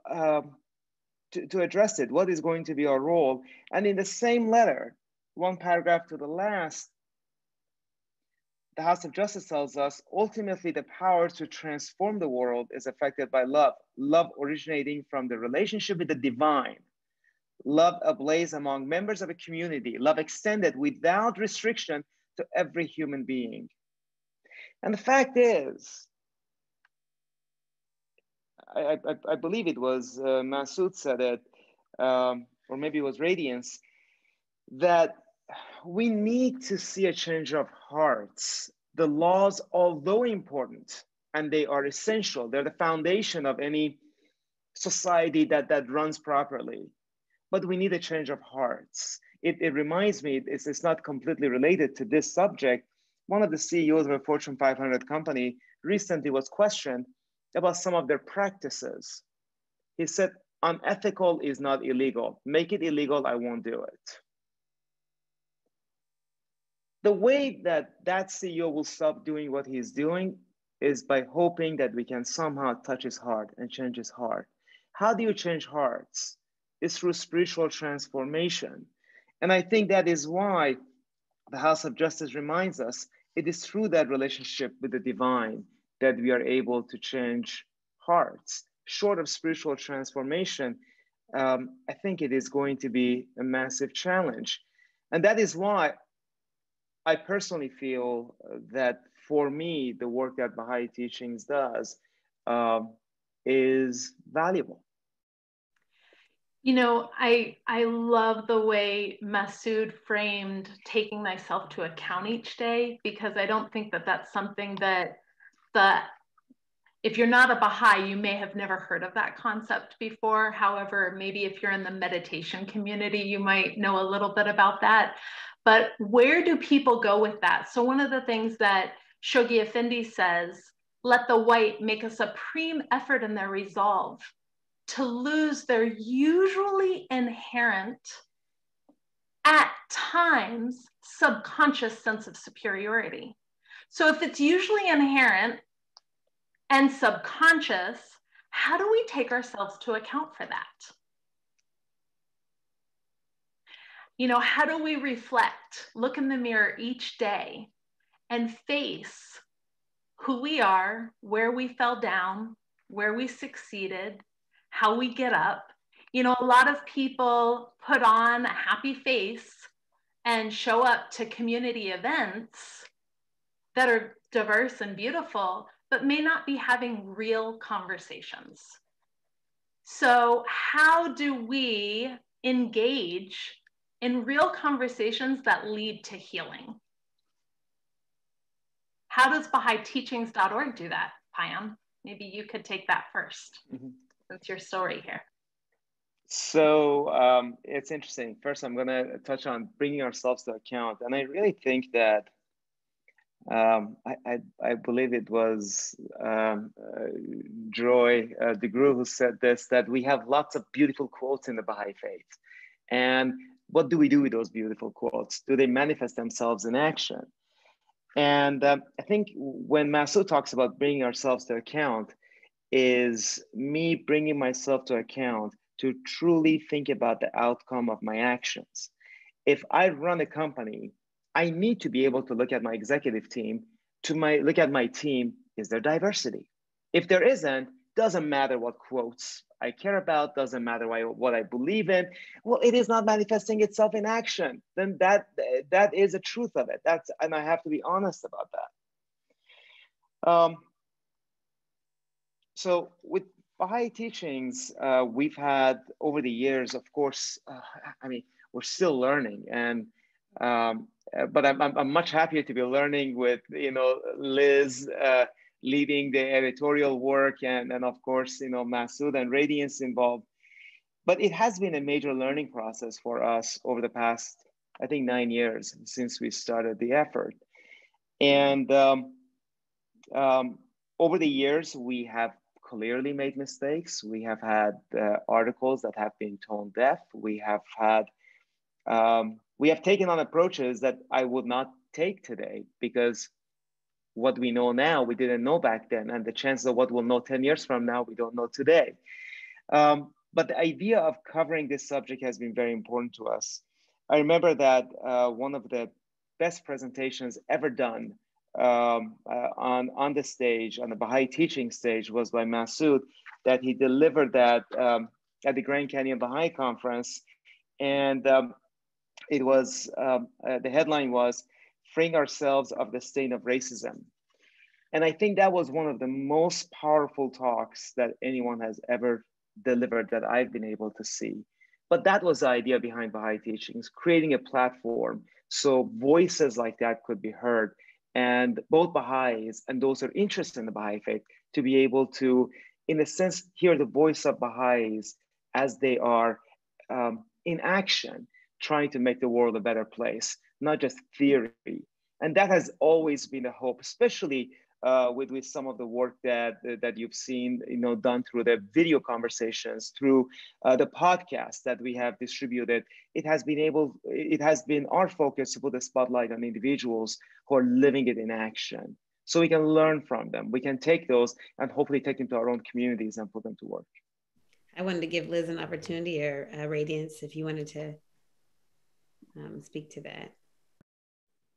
address it? What is going to be our role? And in the same letter, one paragraph to the last, the House of Justice tells us, ultimately, the power to transform the world is affected by love. Love originating from the relationship with the divine. Love ablaze among members of a community. Love extended without restriction to every human being. And the fact is, I believe it was Masud said it, or maybe it was Radiance, that we need to see a change of hearts. The laws, although important, and they are essential, they're the foundation of any society that runs properly. But we need a change of hearts. It reminds me, it's not completely related to this subject. One of the CEOs of a Fortune 500 company recently was questioned about some of their practices. He said, unethical is not illegal. Make it illegal, I won't do it. The way that CEO will stop doing what he's doing is by hoping that we can somehow touch his heart and change his heart. How do you change hearts? It's through spiritual transformation. And I think that is why the House of Justice reminds us, it is through that relationship with the divine that we are able to change hearts. Short of spiritual transformation, I think it is going to be a massive challenge. And that is why I personally feel that for me, the work that Baha'i Teachings does is valuable. You know, I love the way Masud framed taking thyself to account each day, because I don't think that that's something that if you're not a Baha'i, you may have never heard of that concept before. However, maybe if you're in the meditation community, you might know a little bit about that. But where do people go with that? So one of the things that Shoghi Effendi says, let the white make a supreme effort in their resolve to lose their usually inherent, at times, subconscious sense of superiority. So if it's usually inherent and subconscious, how do we take ourselves to account for that? You know, how do we reflect, look in the mirror each day and face who we are, where we fell down, where we succeeded, how we get up, You know, a lot of people put on a happy face and show up to community events that are diverse and beautiful, but may not be having real conversations. So how do we engage in real conversations that lead to healing? How does BahaiTeachings.org do that, Payam? Maybe you could take that first. Mm-hmm. That's your story here. So it's interesting. First, I'm going to touch on bringing ourselves to account. And I really think that I believe it was Joy DeGruy who said this, that we have lots of beautiful quotes in the Baha'i faith. And what do we do with those beautiful quotes? Do they manifest themselves in action? And I think when Masud talks about bringing ourselves to account, is me bringing myself to account to truly think about the outcome of my actions. If I run a company, I need to be able to look at my executive team, look at my team, is there diversity? If there isn't, doesn't matter what quotes I care about, doesn't matter what I believe in, well, it is not manifesting itself in action. Then that is the truth of it. And I have to be honest about that. So with Baha'i Teachings, we've had over the years, of course, I mean, we're still learning, and but I'm much happier to be learning with, you know, Liz leading the editorial work, and of course, you know, Masud and Radiance involved. But it has been a major learning process for us over the past, I think, 9 years since we started the effort. And over the years, we have clearly made mistakes. We have had articles that have been tone deaf. We have taken on approaches that I would not take today, because what we know now, we didn't know back then, and the chances of what we'll know 10 years from now, we don't know today. But the idea of covering this subject has been very important to us. I remember that one of the best presentations ever done on the stage, on the Baha'i teaching stage, was by Masud, that he delivered that at the Grand Canyon Baha'i Conference. And it was, the headline was, freeing ourselves of the stain of racism. And I think that was one of the most powerful talks that anyone has ever delivered that I've been able to see. But that was the idea behind Baha'i Teachings, creating a platform so voices like that could be heard, and both Baha'is and those who are interested in the Baha'i faith to be able to, in a sense, hear the voice of Baha'is as they are in action, trying to make the world a better place, not just theory. And that has always been the hope, especially with some of the work that you've seen, you know, done through the video conversations, through the podcast that we have distributed. It has been our focus to put a spotlight on individuals who are living it in action, so we can learn from them. We can take those and hopefully take them to our own communities and put them to work. I wanted to give Liz an opportunity, or Radiance, if you wanted to speak to that.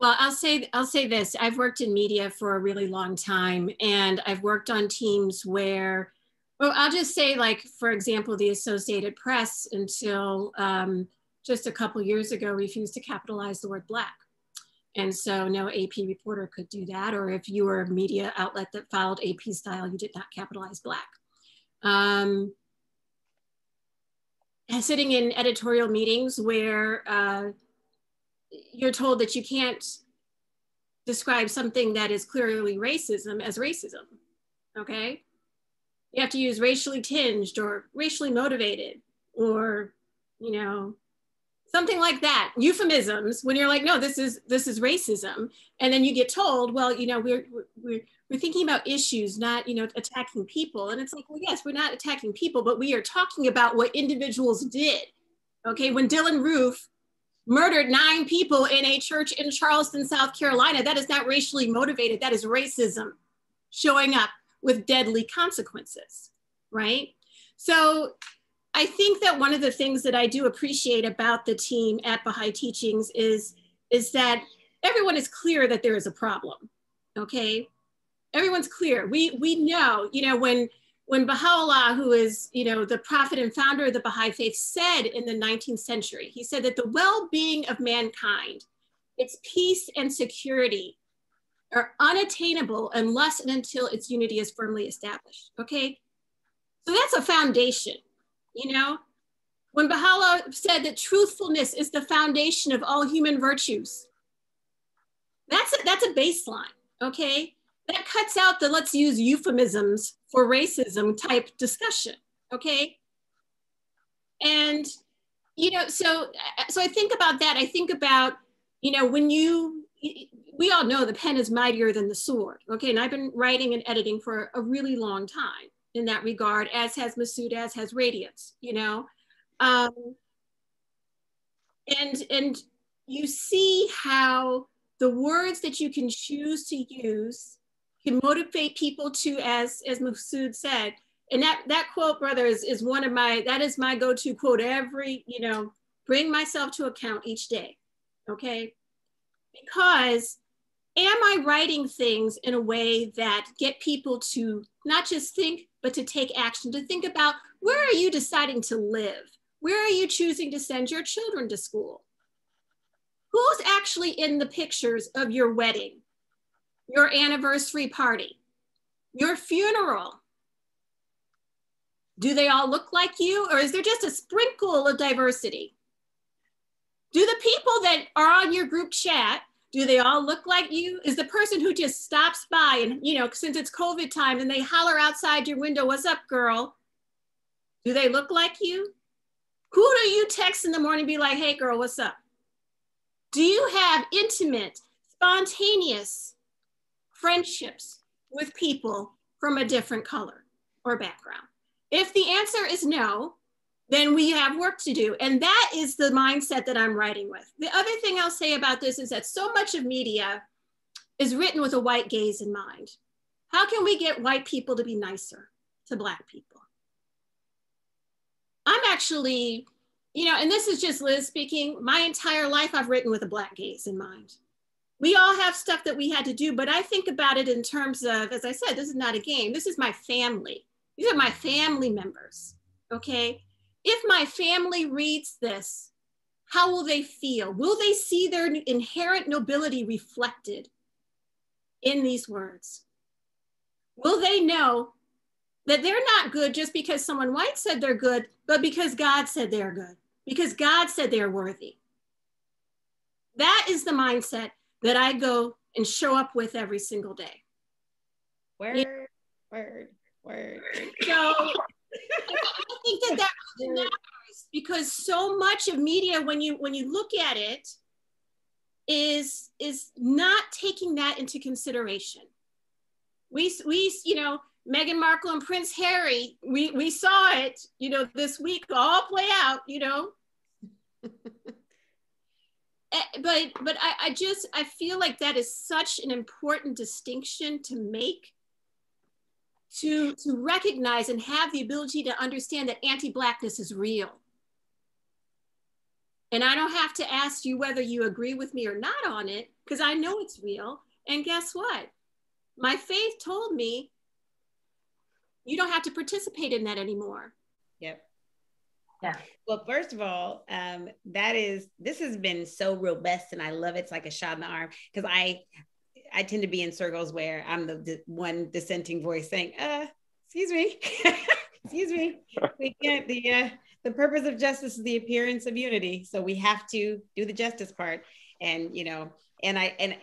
Well, I'll say this. I've worked in media for a really long time, and I've worked on teams where, well, I'll just say, like, for example, the Associated Press, until just a couple years ago, refused to capitalize the word Black. And so no AP reporter could do that. Or if you were a media outlet that followed AP style, you did not capitalize Black. Sitting in editorial meetings where you're told that you can't describe something that is clearly racism as racism, okay? You have to use racially tinged or racially motivated, or, you know, something like that, euphemisms, when you're like, no, this is racism. And then you get told, well, you know, we're thinking about issues, not, you know, attacking people. And it's like, well, yes, we're not attacking people, but we are talking about what individuals did. Okay, when Dylann Roof murdered 9 people in a church in Charleston, South Carolina, that is not racially motivated, that is racism showing up with deadly consequences, right? So I think that one of the things that I do appreciate about the team at Baha'i Teachings is that everyone is clear that there is a problem, okay? Everyone's clear. We know, you know, when when Baha'u'llah, who is, you know, the prophet and founder of the Baha'i Faith, said in the 19th century, he said that the well-being of mankind, its peace and security, are unattainable unless and until its unity is firmly established, okay? So that's a foundation, you know? When Baha'u'llah said that truthfulness is the foundation of all human virtues, that's a baseline, okay? That cuts out the let's use euphemisms for racism type discussion, okay? And, you know, so I think about that. I think about, you know, when we all know the pen is mightier than the sword, okay? And I've been writing and editing for a really long time in that regard, as has Masud, as has Radiance, you know? And you see how the words that you can choose to use can motivate people to, as Masud said, and that quote, brother, is one of that is my go-to quote every, you know, bring myself to account each day, okay? Because am I writing things in a way that get people to not just think, but to take action, to think about where are you deciding to live? Where are you choosing to send your children to school? Who's actually in the pictures of your wedding, your anniversary party, your funeral? Do they all look like you, or is there just a sprinkle of diversity? Do the people that are on your group chat, do they all look like you? Is the person who just stops by and, you know, since it's COVID time and they holler outside your window, what's up, girl? Do they look like you? Who do you text in the morning and be like, hey girl, what's up? Do you have intimate, spontaneous friendships with people from a different color or background? If the answer is no, then we have work to do. And that is the mindset that I'm writing with. The other thing I'll say about this is that so much of media is written with a white gaze in mind. How can we get white people to be nicer to Black people? I'm actually, you know, and this is just Liz speaking, my entire life I've written with a Black gaze in mind. We all have stuff that we had to do, but I think about it in terms of, as I said, this is not a game, this is my family. These are my family members, okay? If my family reads this, how will they feel? Will they see their inherent nobility reflected in these words? Will they know that they're not good just because someone white said they're good, but because God said they're good, because God said they're worthy? That is the mindset that I go and show up with every single day. Word, yeah. Word. So I think that really matters, because so much of media, when you look at it, is not taking that into consideration. We you know, Meghan Markle and Prince Harry, we saw it, you know, this week all play out, you know. But I feel like that is such an important distinction to make, to recognize and have the ability to understand that anti-Blackness is real. And I don't have to ask you whether you agree with me or not on it, because I know it's real. And guess what? My faith told me, you don't have to participate in that anymore. Yep. Yeah. Well, first of all, this has been so robust, and I love it. It's like a shot in the arm, because I tend to be in circles where I'm the one dissenting voice saying, excuse me, excuse me. We can't, the purpose of justice is the appearance of unity. So we have to do the justice part. And, you know, and I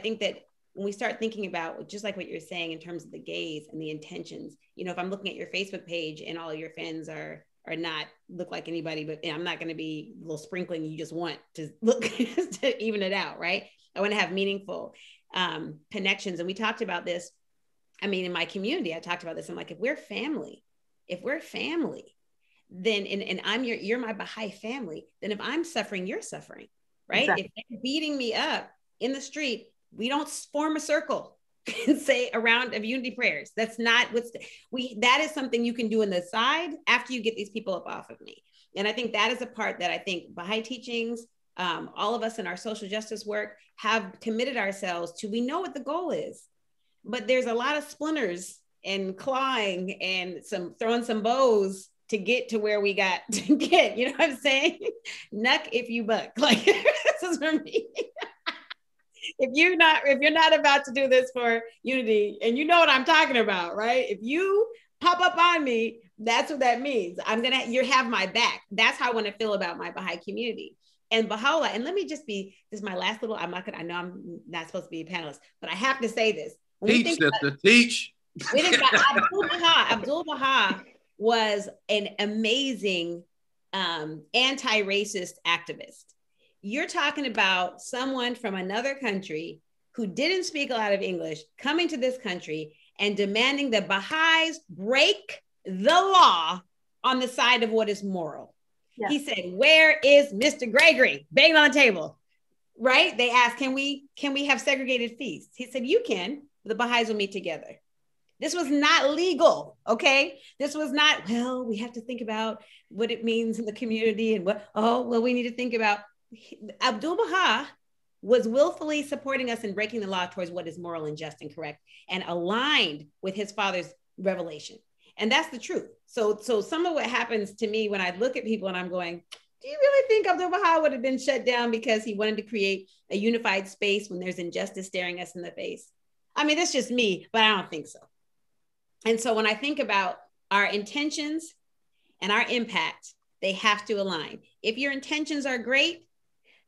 think that when we start thinking about just like what you're saying in terms of the gaze and the intentions, you know, if I'm looking at your Facebook page and all of your fans are not look like anybody, but I'm not going to be a little sprinkling. You just want to look to even it out, right? I want to have meaningful connections. And we talked about this. I mean, in my community, I talked about this. I'm like, if we're family, then, and you're my Baha'i family, then if I'm suffering, you're suffering, right? Exactly. If they're beating me up in the street, we don't form a circle and say a round of unity prayers. That's not that is something you can do on the side after you get these people up off of me. And I think that is a part that I think Baha'i Teachings, all of us in our social justice work have committed ourselves to. We know what the goal is, but there's a lot of splinters and clawing and some throwing some bows to get to where we got to get, you know what I'm saying? Nuck if you buck, like this is for me. If you're not about to do this for unity, and you know what I'm talking about, right? If you pop up on me, that's what that means. You have my back. That's how I want to feel about my Baha'i community and Baha'u'llah. And let me just be, this is my last little, I know I'm not supposed to be a panelist, but I have to say this. Teach. We think about Abdu'l-Baha was an amazing anti-racist activist. You're talking about someone from another country who didn't speak a lot of English coming to this country and demanding that Baha'is break the law on the side of what is moral. Yeah. He said, where is Mr. Gregory? Bang on the table, right? They asked, can we have segregated feasts? He said, you can, the Baha'is will meet together. This was not legal, okay? This was not, well, we have to think about what it means in the community and what, oh, well, we need to think about. Abdu'l-Baha was willfully supporting us in breaking the law towards what is moral and just and correct and aligned with his father's revelation. And that's the truth. So some of what happens to me when I look at people and I'm going, do you really think Abdu'l-Baha would have been shut down because he wanted to create a unified space when there's injustice staring us in the face? I mean, that's just me, but I don't think so. And so when I think about our intentions and our impact, they have to align. If your intentions are great,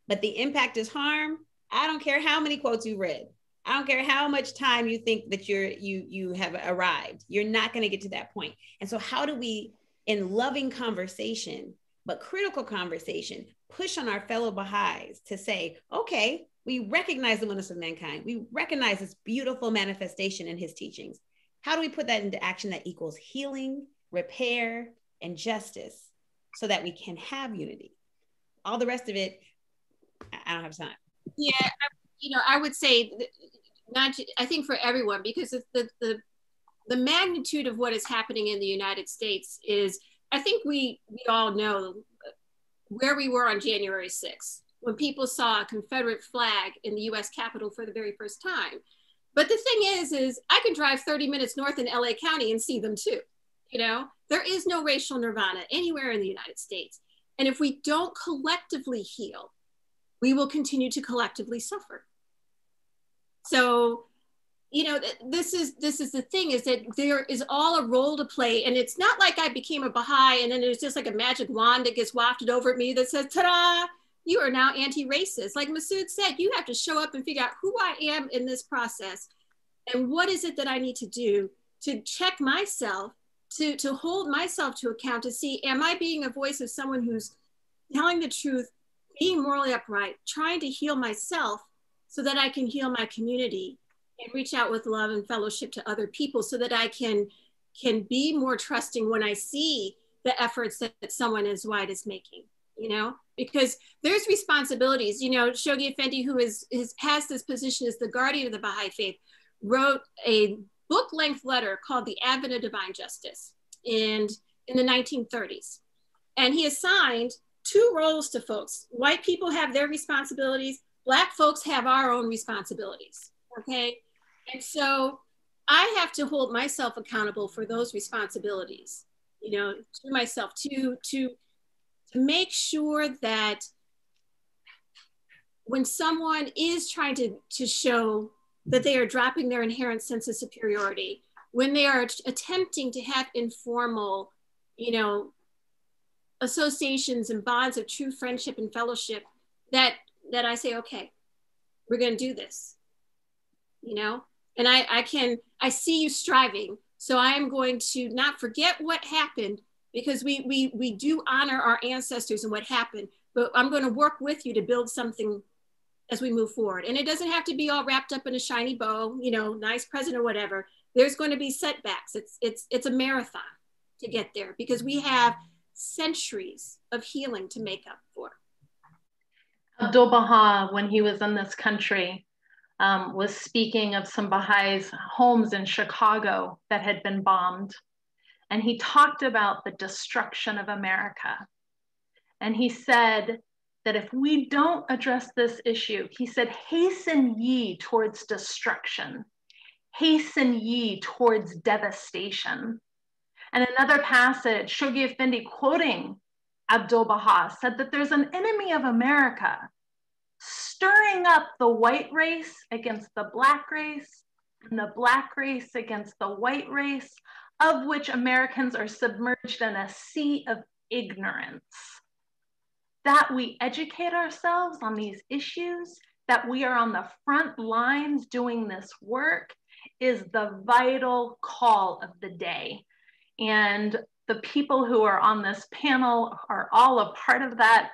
but the impact is harm, I don't care how many quotes you read. I don't care how much time you think that you have arrived. You're not going to get to that point. And so how do we, in loving conversation, but critical conversation, push on our fellow Baha'is to say, okay, we recognize the oneness of mankind. We recognize this beautiful manifestation in his teachings. How do we put that into action that equals healing, repair, and justice so that we can have unity? All the rest of it, I don't have time. Yeah, I would say, I think for everyone, because the magnitude of what is happening in the United States is, I think we all know where we were on January 6th, when people saw a Confederate flag in the US Capitol for the very first time. But the thing is I can drive 30 minutes north in LA County and see them too. You know, there is no racial nirvana anywhere in the United States. And if we don't collectively heal, we will continue to collectively suffer. So, this is the thing, is that there is all a role to play. And it's not like I became a Baha'i and then there's just like a magic wand that gets wafted over at me that says, ta-da, you are now anti-racist. Like Masud said, you have to show up and figure out who I am in this process and what is it that I need to do to check myself, to hold myself to account, to see, am I being a voice of someone who's telling the truth, being morally upright, trying to heal myself so that I can heal my community and reach out with love and fellowship to other people so that I can be more trusting when I see the efforts that someone as white is making. Because there's responsibilities. Shoghi Effendi, who has this position as the guardian of the Baha'i faith, wrote a book-length letter called The Advent of Divine Justice in the 1930s. And he assigned two roles to folks. White people have their responsibilities. Black folks have our own responsibilities, okay? And so I have to hold myself accountable for those responsibilities, to myself, to make sure that when someone is trying to show that they are dropping their inherent sense of superiority, when they are attempting to have informal, associations and bonds of true friendship and fellowship, that I say, okay, we're gonna do this, And I see you striving. So I am going to not forget what happened, because we do honor our ancestors and what happened, but I'm going to work with you to build something as we move forward. And it doesn't have to be all wrapped up in a shiny bow, nice present or whatever. There's going to be setbacks. It's a marathon to get there, because we have centuries of healing to make up for. Abdu'l-Baha, when he was in this country, was speaking of some Baha'is' homes in Chicago that had been bombed. And he talked about the destruction of America. And he said that if we don't address this issue, he said, hasten ye towards destruction. hasten ye towards devastation. And another passage, Shoghi Effendi, quoting Abdu'l-Baha, said that there's an enemy of America stirring up the white race against the black race, and the black race against the white race, of which Americans are submerged in a sea of ignorance. That we educate ourselves on these issues, that we are on the front lines doing this work, is the vital call of the day. And the people who are on this panel are all a part of that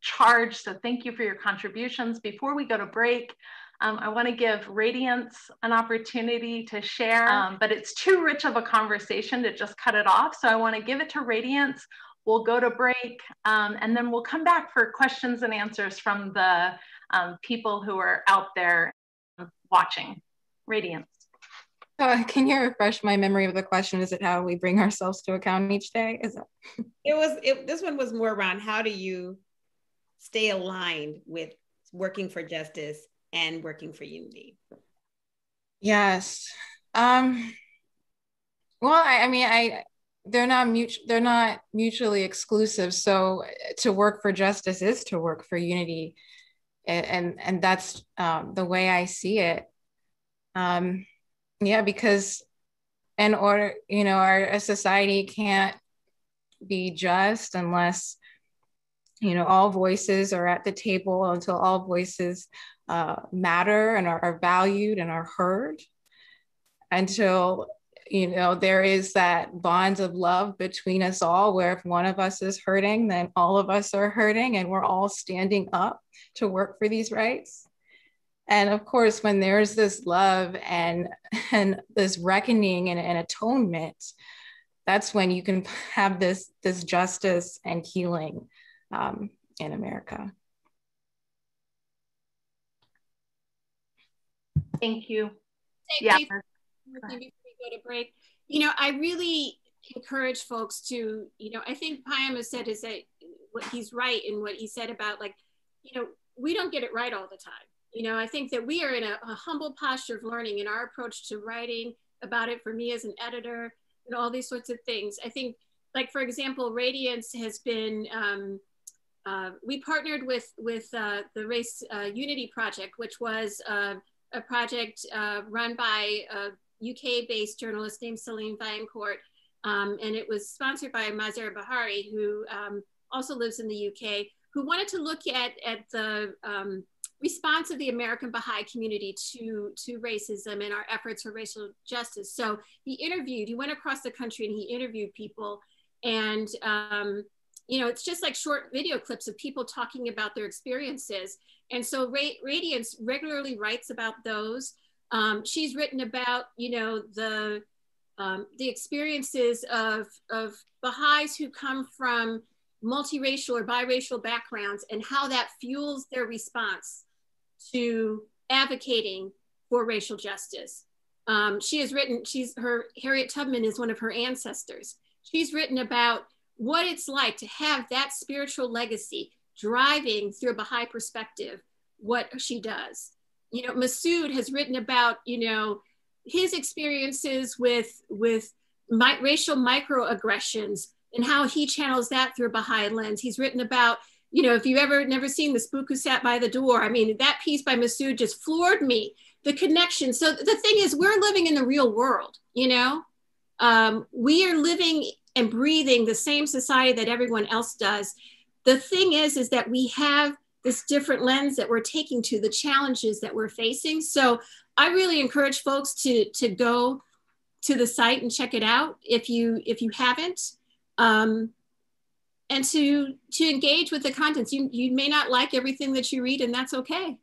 charge, so thank you for your contributions. Before we go to break, I want to give Radiance an opportunity to share, but it's too rich of a conversation to just cut it off, so I want to give it to Radiance. We'll go to break, and then we'll come back for questions and answers from the people who are out there watching. Radiance. Can you refresh my memory of the question? Is it how we bring ourselves to account each day? Is it? This one was more around how do you stay aligned with working for justice and working for unity? Yes. They're not mutually exclusive. So to work for justice is to work for unity, and that's the way I see it. Yeah, because in order, our society can't be just unless, all voices are at the table, until all voices matter and are valued and are heard, until, there is that bond of love between us all, where if one of us is hurting, then all of us are hurting, and we're all standing up to work for these rights. And of course, when there's this love and this reckoning and atonement, that's when you can have this justice and healing in America. Thank you. Before we go to break, I really encourage folks to, I think Payam has said is that he's right in what he said about we don't get it right all the time. I think that we are in a humble posture of learning in our approach to writing about it, for me as an editor, and all these sorts of things. I think, for example, Radiance has been, we partnered with the Race Unity Project, which was a project run by a UK-based journalist named Celine Vaillancourt, and it was sponsored by Mazhar Bahari, who also lives in the UK, who wanted to look at the response of the American Baha'i community to racism and our efforts for racial justice. So he went across the country and he interviewed people. And, it's just like short video clips of people talking about their experiences. And so Radiance regularly writes about those. She's written about, the experiences of Baha'is who come from multiracial or biracial backgrounds and how that fuels their response to advocating for racial justice. Harriet Tubman is one of her ancestors. She's written about what it's like to have that spiritual legacy driving through a Baha'i perspective, what she does. Masud has written about, his experiences with racial microaggressions and how he channels that through a Baha'i lens. He's written about, if you've ever never seen The Spook Who Sat by the Door, that piece by Masud just floored me, the connection. So the thing is, we're living in the real world, we are living and breathing the same society that everyone else does. The thing is that we have this different lens that we're taking to the challenges that we're facing. So I really encourage folks to go to the site and check it out if you haven't. And to engage with the contents. You may not like everything that you read, and that's okay,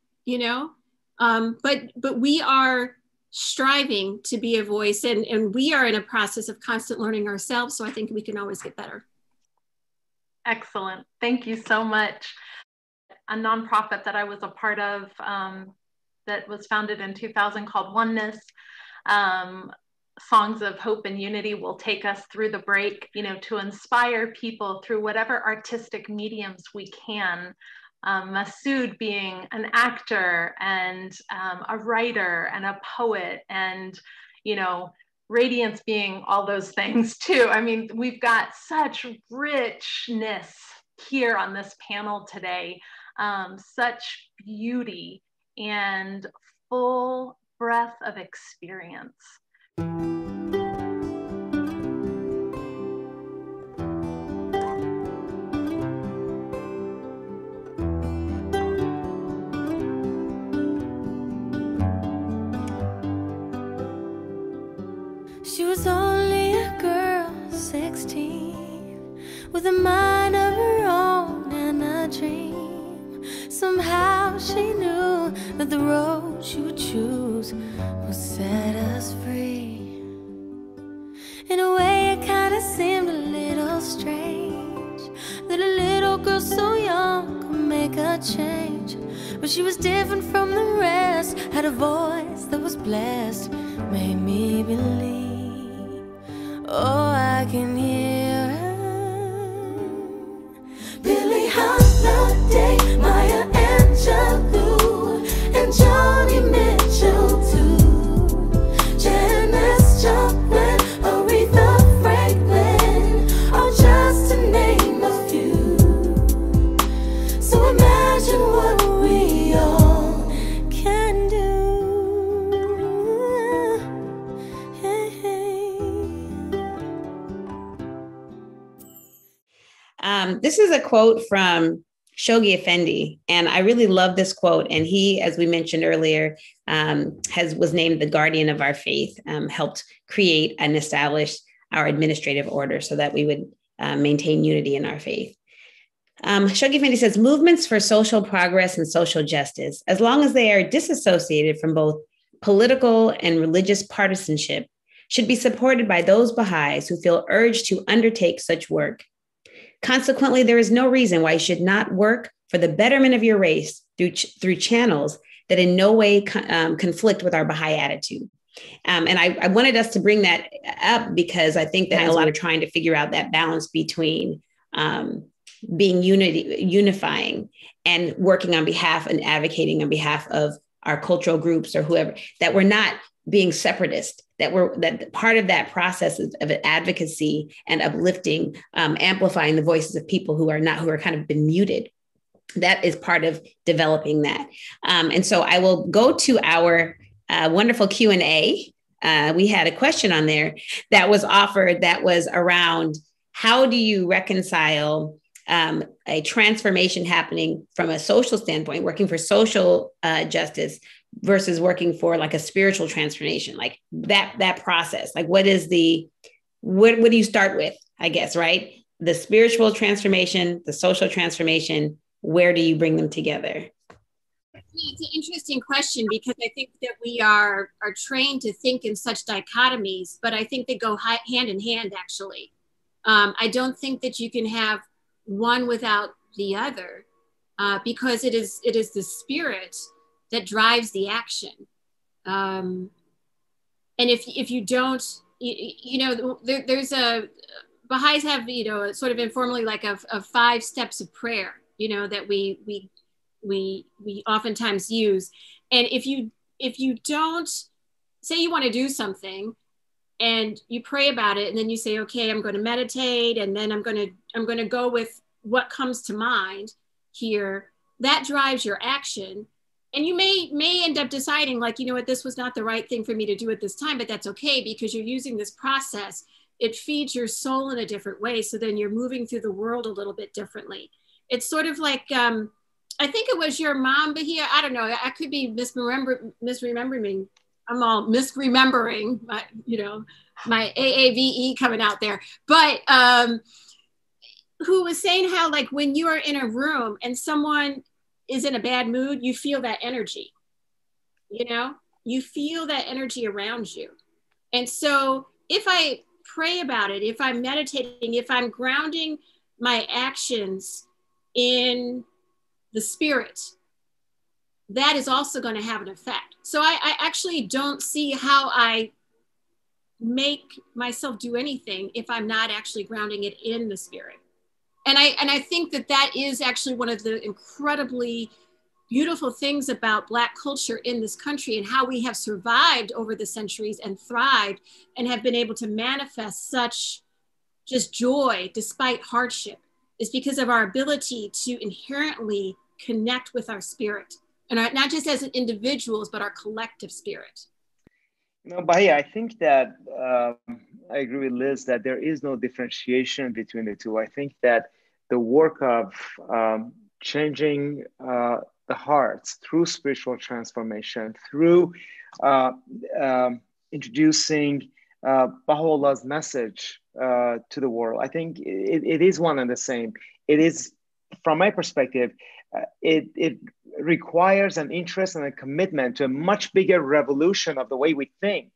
but we are striving to be a voice, and we are in a process of constant learning ourselves, so I think we can always get better. Excellent, thank you so much. A nonprofit that I was a part of that was founded in 2000 called Oneness, Songs of Hope and Unity, will take us through the break, to inspire people through whatever artistic mediums we can Masud being an actor and a writer and a poet, and, you know, Radiance being all those things too. I mean, we've got such richness here on this panel today, such beauty and full breadth of experience. She was only a girl, 16, with a mind of her own and a dream. Somehow she knew that the road she would choose would set us free. In a way it kinda seemed a little strange that a little girl so young could make a change. But she was different from the rest, had a voice that was blessed, made me believe. Oh, I can hear her. Billie Holiday, Maya Angelou, and Joni Mitchell too. Janis Joplin, Aretha Franklin, are just to name a few. So imagine what we all can do. This is a quote from Shoghi Effendi, and I really love this quote. And he, as we mentioned earlier, was named the guardian of our faith, helped create and establish our administrative order so that we would maintain unity in our faith. Shoghi Effendi says, movements for social progress and social justice, as long as they are disassociated from both political and religious partisanship, should be supported by those Baha'is who feel urged to undertake such work. Consequently, there is no reason why you should not work for the betterment of your race through channels that in no way conflict with our Baha'i attitude. And I wanted us to bring that up because I think that a lot of trying to figure out that balance between being unifying and working on behalf and advocating on behalf of our cultural groups or whoever, that we're not being separatist, that part of that process of advocacy and uplifting, amplifying the voices of people who are kind of been muted. That is part of developing that. And so I will go to our wonderful Q&A. We had a question on there that was offered that was around, how do you reconcile a transformation happening from a social standpoint, working for social justice, versus working for like a spiritual transformation, like that process, like what do you start with, I guess, right? The spiritual transformation, the social transformation, where do you bring them together? It's an interesting question because I think that we are trained to think in such dichotomies, but I think they go hand in hand, actually. I don't think that you can have one without the other because it is the spirit that drives the action. And if you don't, you know, there's a, Baha'is have, you know, sort of informally like a 5 steps of prayer, you know, that we oftentimes use. And if you don't, say you want to do something and you pray about it and then you say, okay, I'm going to meditate and then I'm going to go with what comes to mind here, that drives your action. And you may end up deciding like, you know what, this was not the right thing for me to do at this time, but that's okay because you're using this process. It feeds your soul in a different way. So then you're moving through the world a little bit differently. It's sort of like, I think it was your mom, Bahia. I don't know, I could be misremembering. I'm all misremembering, my AAVE coming out there. But who was saying how like when you are in a room and someone is in a bad mood, you feel that energy, you know? You feel that energy around you. And so if I pray about it, if I'm meditating, if I'm grounding my actions in the spirit, that is also gonna have an effect. So I actually don't see how I make myself do anything if I'm not actually grounding it in the spirit. And I think that that is actually one of the incredibly beautiful things about Black culture in this country and how we have survived over the centuries and thrived and have been able to manifest such just joy despite hardship is because of our ability to inherently connect with our spirit and our, not just as individuals, but our collective spirit. You know, Baha'i, I think that I agree with Liz that there is no differentiation between the two. I think that the work of changing the hearts through spiritual transformation, through introducing Baha'u'llah's message to the world, I think it is one and the same. It is, from my perspective, it requires an interest and a commitment to a much bigger revolution of the way we think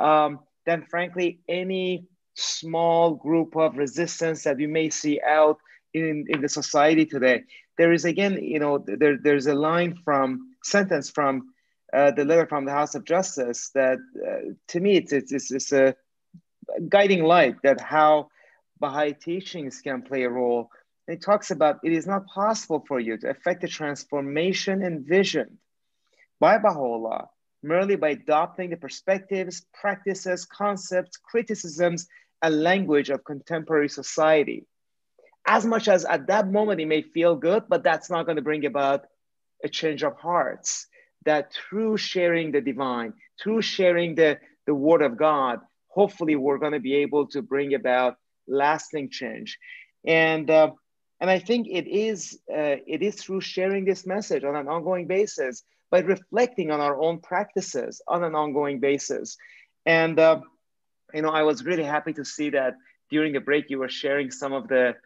than, frankly, any small group of resistance that we may see out in the society today. There is, again, you know, there's a line from sentence from the letter from the House of Justice that, to me, it's a guiding light that how Baha'i teachings can play a role. It talks about it is not possible for you to affect the transformation envisioned by Baha'u'llah merely by adopting the perspectives, practices, concepts, criticisms, and language of contemporary society. As much as at that moment it may feel good, but that's not going to bring about a change of hearts. That through sharing the divine, through sharing the word of God, hopefully we're going to be able to bring about lasting change. And I think it is through sharing this message on an ongoing basis, by reflecting on our own practices on an ongoing basis. And, you know, I was really happy to see that during the break, you were sharing some of the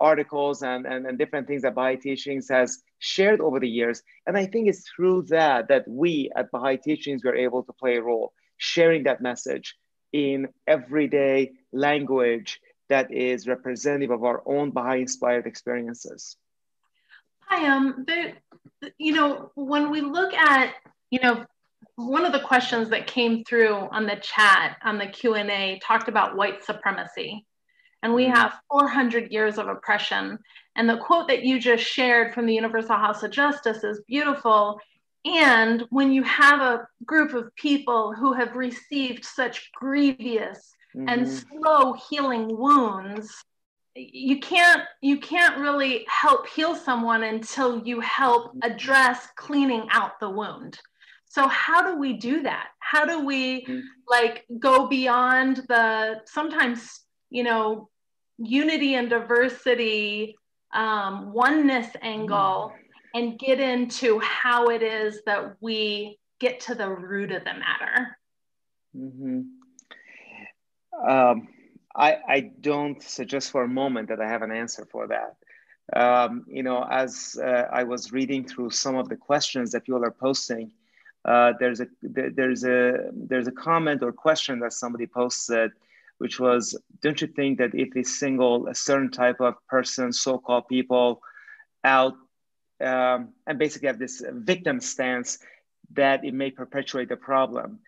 articles and different things that Baha'i Teachings has shared over the years. And I think it's through that that we at Baha'i Teachings were able to play a role, sharing that message in everyday language that is representative of our own Baha'i-inspired experiences. You know, when we look at, you know, one of the questions that came through on the chat, on the Q&A, talked about white supremacy. And we have 400 years of oppression. And the quote that you just shared from the Universal House of Justice is beautiful. And when you have a group of people who have received such grievous and slow healing wounds, you can't really help heal someone until you help address cleaning out the wound. So how do we do that? How do we like go beyond the sometimes, you know, unity and diversity, oneness angle, and get into how it is that we get to the root of the matter? I don't suggest for a moment that I have an answer for that. You know, as I was reading through some of the questions that people are posting, there's a comment or question that somebody posted, which was, don't you think that if we single a certain type of person, so-called people out, and basically have this victim stance, that it may perpetuate the problem?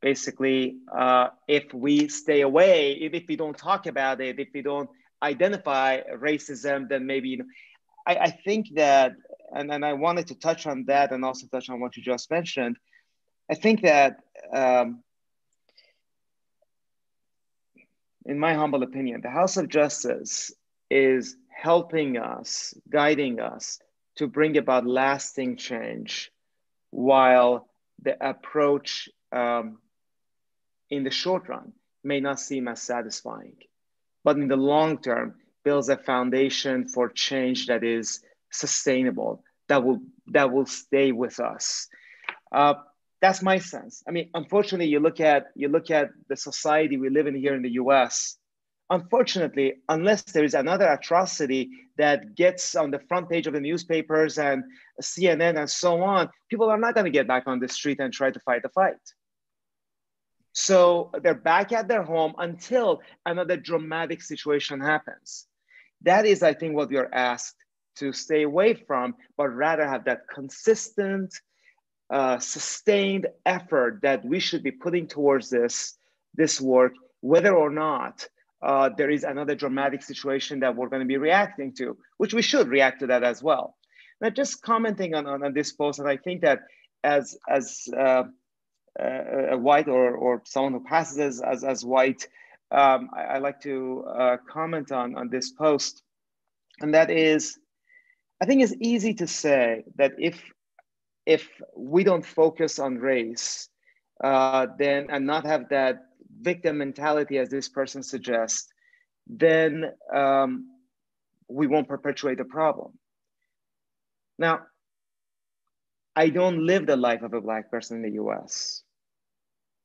Basically, if we stay away, if we don't talk about it, if we don't identify racism, then maybe, you know, I think that, and I wanted to touch on that and also touch on what you just mentioned. I think that, in my humble opinion, the House of Justice is helping us, guiding us to bring about lasting change, while the approach in the short run may not seem as satisfying, but in the long term builds a foundation for change that is sustainable, that will stay with us. That's my sense. I mean, unfortunately, you look at the society we live in here in the US, unfortunately, unless there is another atrocity that gets on the front page of the newspapers and CNN and so on, people are not going to get back on the street and try to fight the fight. So they're back at their home until another dramatic situation happens. That is, I think, what we are asked to stay away from, but rather have that consistent, sustained effort that we should be putting towards this work, whether or not there is another dramatic situation that we're going to be reacting to, which we should react to that as well. Now, just commenting on this post, and I think that as a white or someone who passes as white, I like to comment on this post, and that is, I think it's easy to say that if we don't focus on race, then and not have that victim mentality as this person suggests, then we won't perpetuate the problem. Now, I don't live the life of a Black person in the US,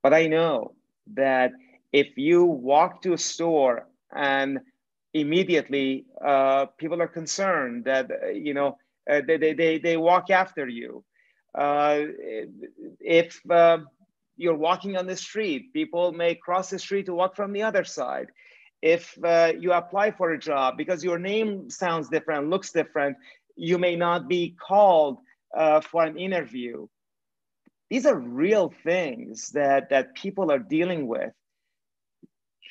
but I know that if you walk to a store and immediately people are concerned that, you know, they walk after you. If you're walking on the street, people may cross the street to walk from the other side. If you apply for a job, because your name sounds different, looks different, you may not be called for an interview. These are real things that people are dealing with.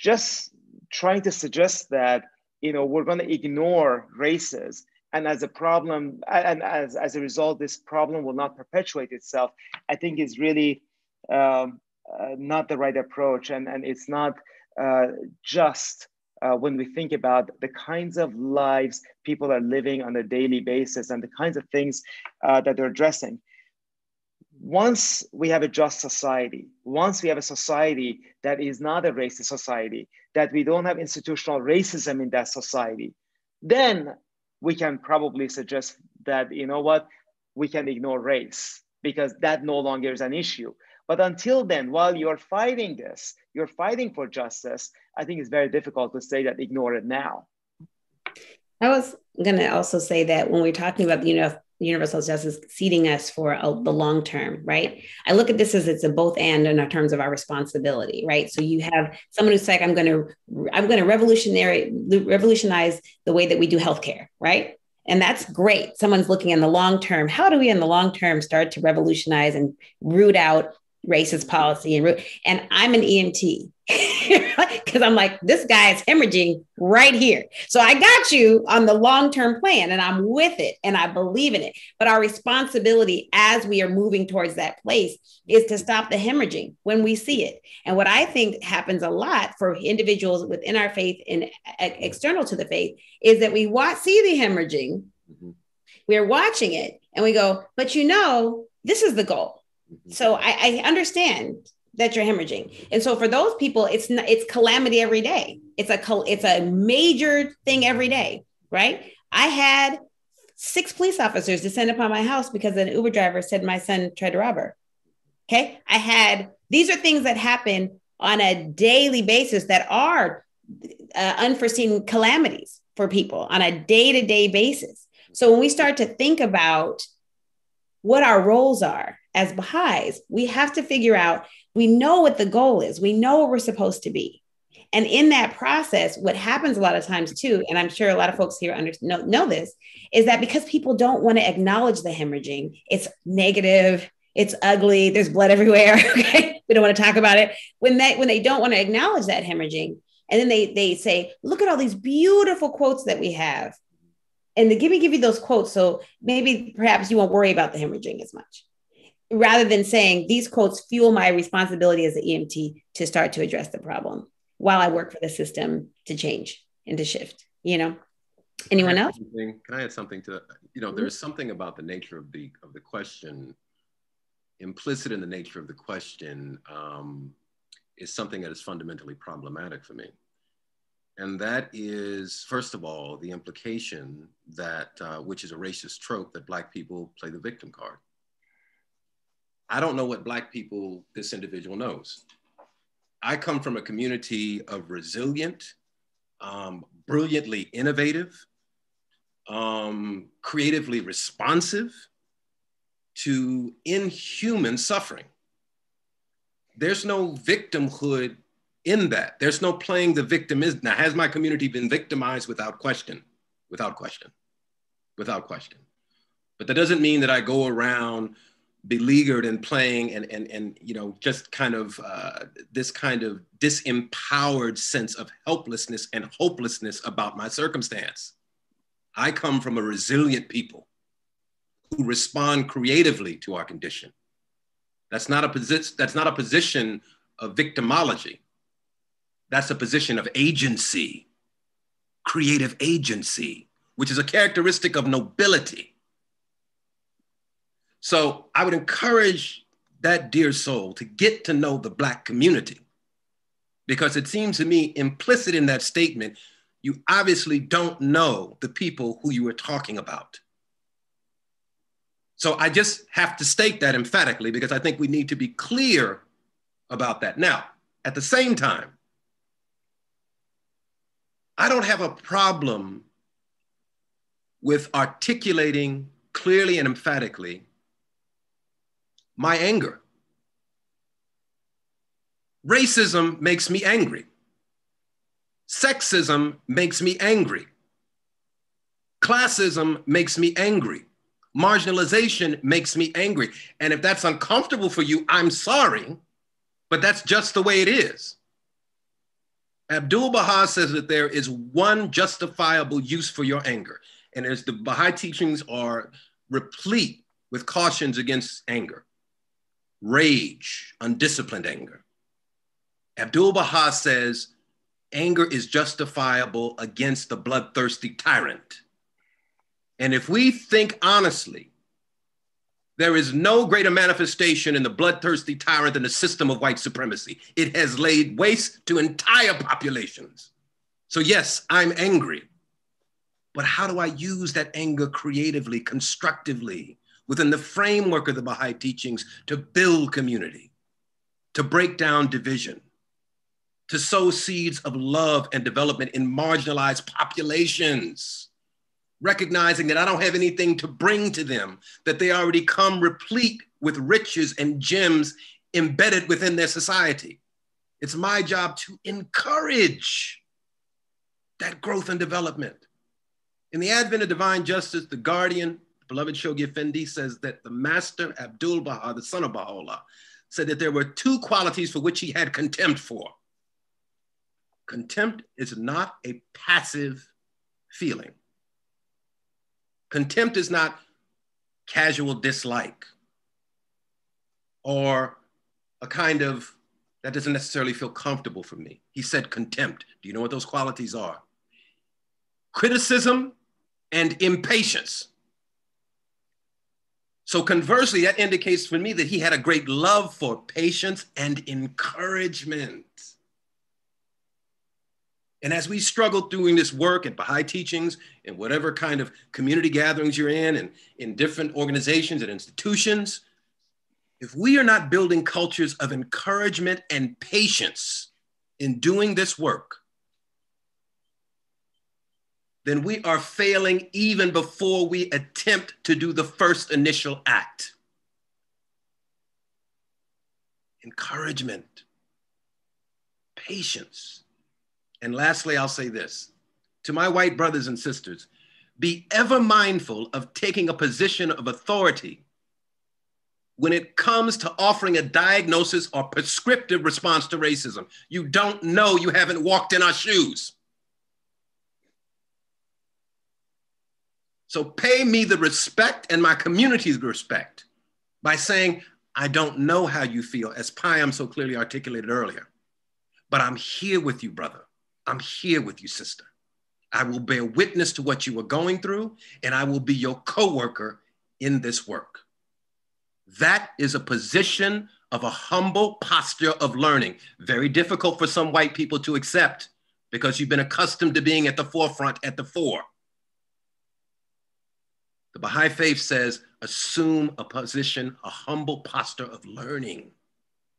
Just trying to suggest that, you know, we're going to ignore races, and as a problem, and as a result, this problem will not perpetuate itself, I think is really not the right approach. And it's not just when we think about the kinds of lives people are living on a daily basis and the kinds of things that they're addressing. Once we have a just society, once we have a society that is not a racist society, that we don't have institutional racism in that society, then we can probably suggest that, you know what, we can ignore race because that no longer is an issue. But until then, while you're fighting this, you're fighting for justice, I think it's very difficult to say that ignore it now. I was going to also say that when we're talking about, you know, universal justice seating us for the long term, right? I look at this as it's a both and in terms of our responsibility, right? So you have someone who's like, I'm going to revolutionize the way that we do healthcare, right? And that's great. Someone's looking in the long term. How do we in the long term start to revolutionize and root out racist policy? And I'm an EMT because I'm like, this guy is hemorrhaging right here. So I got you on the long-term plan and I'm with it and I believe in it. But our responsibility as we are moving towards that place is to stop the hemorrhaging when we see it. And what I think happens a lot for individuals within our faith and external to the faith is that we see the hemorrhaging. Mm-hmm. We're watching it and we go, but you know, this is the goal. So I understand that you're hemorrhaging. And so for those people, it's calamity every day. It's a major thing every day, right? I had 6 police officers descend upon my house because an Uber driver said my son tried to rob her. Okay. These are things that happen on a daily basis that are unforeseen calamities for people on a day-to-day basis. So when we start to think about what our roles are, as Baha'is, we have to figure out, we know what the goal is. We know what we're supposed to be. And in that process, what happens a lot of times too, and I'm sure a lot of folks here know this, is that because people don't want to acknowledge the hemorrhaging, it's negative, it's ugly, there's blood everywhere, okay? We don't want to talk about it. When they don't want to acknowledge that hemorrhaging, and then they say, look at all these beautiful quotes that we have. And they give you those quotes, so maybe perhaps you won't worry about the hemorrhaging as much. Rather than saying these quotes fuel my responsibility as an EMT to start to address the problem while I work for the system to change and to shift, you know. Anyone else? Can I add something to that? You know, there's something about the nature of the question, implicit in the nature of the question is something that is fundamentally problematic for me. And that is, first of all, the implication that, which is a racist trope, that Black people play the victim card. I don't know what Black people this individual knows. I come from a community of resilient, brilliantly innovative, creatively responsive to inhuman suffering. There's no victimhood in that. There's no playing the victim. Now, has my community been victimized? Without question, without question, without question. But that doesn't mean that I go around beleaguered and playing and you know, just kind of this kind of disempowered sense of helplessness and hopelessness about my circumstance. I come from a resilient people who respond creatively to our condition. That's not a position. That's not a position of victimology. That's a position of agency, creative agency, which is a characteristic of nobility. So I would encourage that dear soul to get to know the Black community, because it seems to me implicit in that statement, you obviously don't know the people who you were talking about. So I just have to state that emphatically, because I think we need to be clear about that. Now, at the same time, I don't have a problem with articulating clearly and emphatically my anger. Racism makes me angry. Sexism makes me angry. Classism makes me angry. Marginalization makes me angry. And if that's uncomfortable for you, I'm sorry, but that's just the way it is. Abdu'l-Baha says that there is one justifiable use for your anger. And as the Baha'i teachings are replete with cautions against anger, rage, undisciplined anger. Abdu'l-Baha says, anger is justifiable against the bloodthirsty tyrant. And if we think honestly, there is no greater manifestation in the bloodthirsty tyrant than the system of white supremacy. It has laid waste to entire populations. So yes, I'm angry, but how do I use that anger creatively, constructively, within the framework of the Baha'i teachings to build community, to break down division, to sow seeds of love and development in marginalized populations, recognizing that I don't have anything to bring to them, that they already come replete with riches and gems embedded within their society. It's my job to encourage that growth and development. In The Advent of Divine Justice, The Guardian, beloved Shoghi Effendi says that the master Abdu'l-Baha, the son of Baha'u'llah, said that there were two qualities for which he had contempt for. Contempt is not a passive feeling. Contempt is not casual dislike or a kind of, that doesn't necessarily feel comfortable for me. He said contempt. Do you know what those qualities are? Criticism and impatience. So conversely, that indicates for me that he had a great love for patience and encouragement. And as we struggle doing this work at Baha'i Teachings and whatever kind of community gatherings you're in and in different organizations and institutions, if we are not building cultures of encouragement and patience in doing this work, then we are failing even before we attempt to do the first initial act. Encouragement, patience. And lastly, I'll say this, to my white brothers and sisters, be ever mindful of taking a position of authority when it comes to offering a diagnosis or prescriptive response to racism. You don't know, you haven't walked in our shoes. So pay me the respect and my community's respect by saying, I don't know how you feel, as Payam so clearly articulated earlier, but I'm here with you, brother. I'm here with you, sister. I will bear witness to what you are going through, and I will be your co-worker in this work. That is a position of a humble posture of learning. Very difficult for some white people to accept because you've been accustomed to being at the forefront, at the fore. The Baha'i Faith says, assume a position, a humble posture of learning,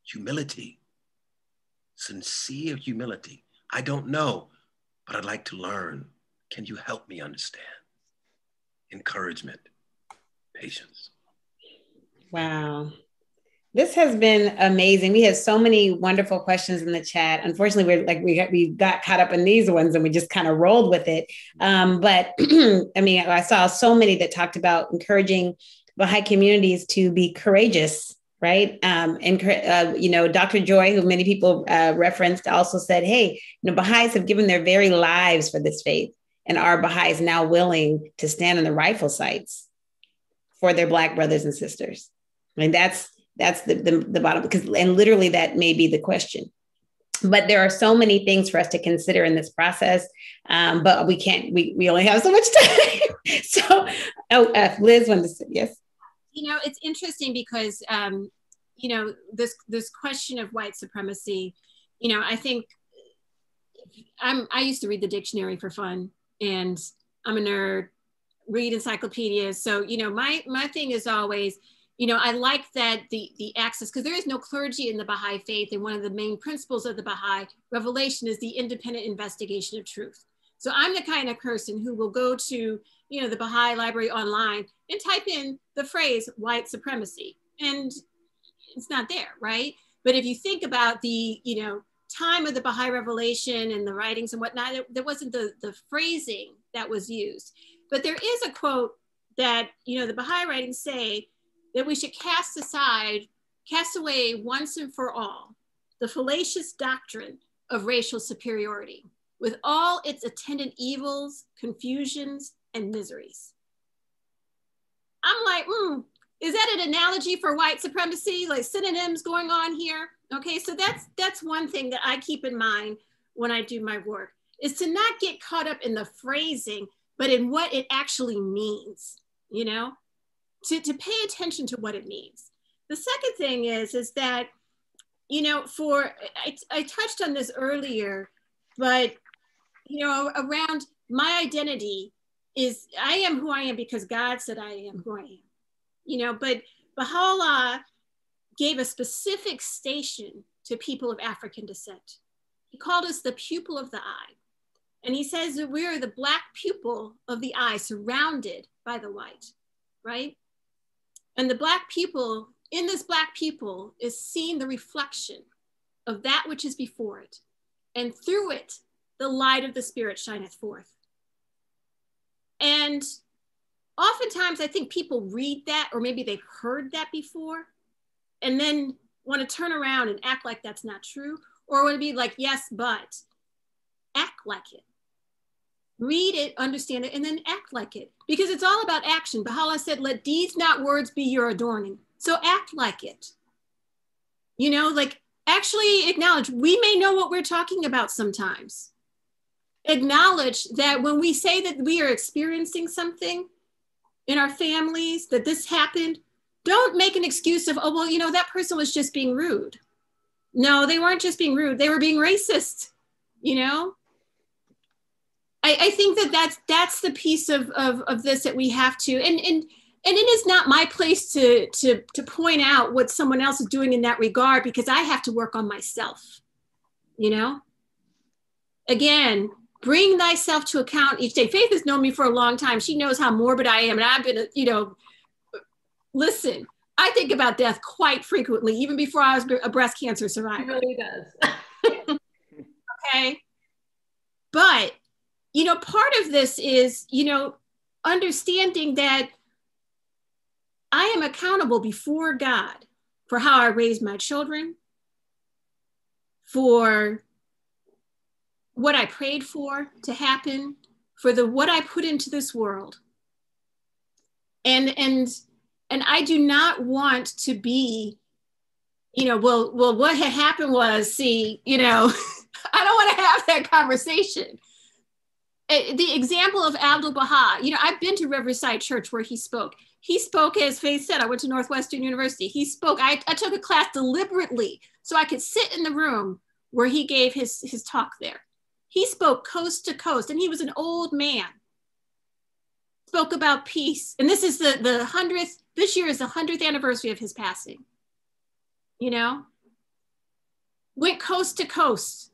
humility, sincere humility. I don't know, but I'd like to learn. Can you help me understand? Encouragement, patience. Wow. This has been amazing. We have so many wonderful questions in the chat. Unfortunately, we got caught up in these ones and we just kind of rolled with it. But I mean, I saw so many that talked about encouraging Baha'i communities to be courageous, right? Dr. Joy, who many people referenced, also said, hey, Baha'is have given their very lives for this faith, and are Baha'is now willing to stand on the rifle sites for their Black brothers and sisters? I mean, that's the bottom, because, and literally that may be the question. But there are so many things for us to consider in this process, but we can't, we only have so much time. So, Liz wanted to say, yes. It's interesting because, this question of white supremacy, I think I used to read the dictionary for fun, and I'm a nerd, read encyclopedias. So, my thing is always, I like that the access, because there is no clergy in the Baha'i faith. And one of the main principles of the Baha'i revelation is the independent investigation of truth. So I'm the kind of person who will go to, the Baha'i library online and type in the phrase white supremacy, and it's not there, right? But if you think about the, time of the Baha'i revelation and the writings and whatnot, there wasn't the phrasing that was used. But there is a quote that, the Baha'i writings say, that we should cast away once and for all, the fallacious doctrine of racial superiority with all its attendant evils, confusions, and miseries. I'm like, is that an analogy for white supremacy? Like synonyms going on here? Okay, so that's one thing that I keep in mind when I do my work, is to not get caught up in the phrasing, but in what it actually means, To pay attention to what it means. The second thing is that, I touched on this earlier, but, around my identity is, I am who I am because God said I am who I am, but Baha'u'llah gave a specific station to people of African descent. He called us the pupil of the eye. And he says that we are the Black pupil of the eye surrounded by the white, right? And the Black people, in this Black people is seen the reflection of that which is before it. And through it, the light of the spirit shineth forth. And oftentimes I think people read that, or maybe they've heard that before, and then want to turn around and act like that's not true, or want to be like, yes, but act like it. Read it, understand it, and then act like it. Because it's all about action. Baha'u'llah said, let deeds, not words, be your adorning. So act like it. Actually acknowledge, we may know what we're talking about sometimes. Acknowledge that when we say that we are experiencing something in our families, that this happened, don't make an excuse of, oh, well, that person was just being rude. No, they weren't just being rude. They were being racist, I think that's the piece of this that we have to, and it is not my place to point out what someone else is doing in that regard, because I have to work on myself, Again, bring thyself to account each day. Faith has known me for a long time. She knows how morbid I am, and I've been, listen, I think about death quite frequently, even before I was a breast cancer survivor. She really does. Okay, but. Part of this is, understanding that I am accountable before God for how I raise my children, for what I prayed for to happen, for what I put into this world. And I do not want to be, well, what had happened was, see, I don't want to have that conversation. The example of Abdu'l-Baha, I've been to Riverside Church where he spoke. He spoke, as Faith said, I went to Northwestern University. He spoke, I took a class deliberately so I could sit in the room where he gave his talk there. He spoke coast to coast, and he was an old man. Spoke about peace. And this is this year is the 100th anniversary of his passing. Went coast to coast,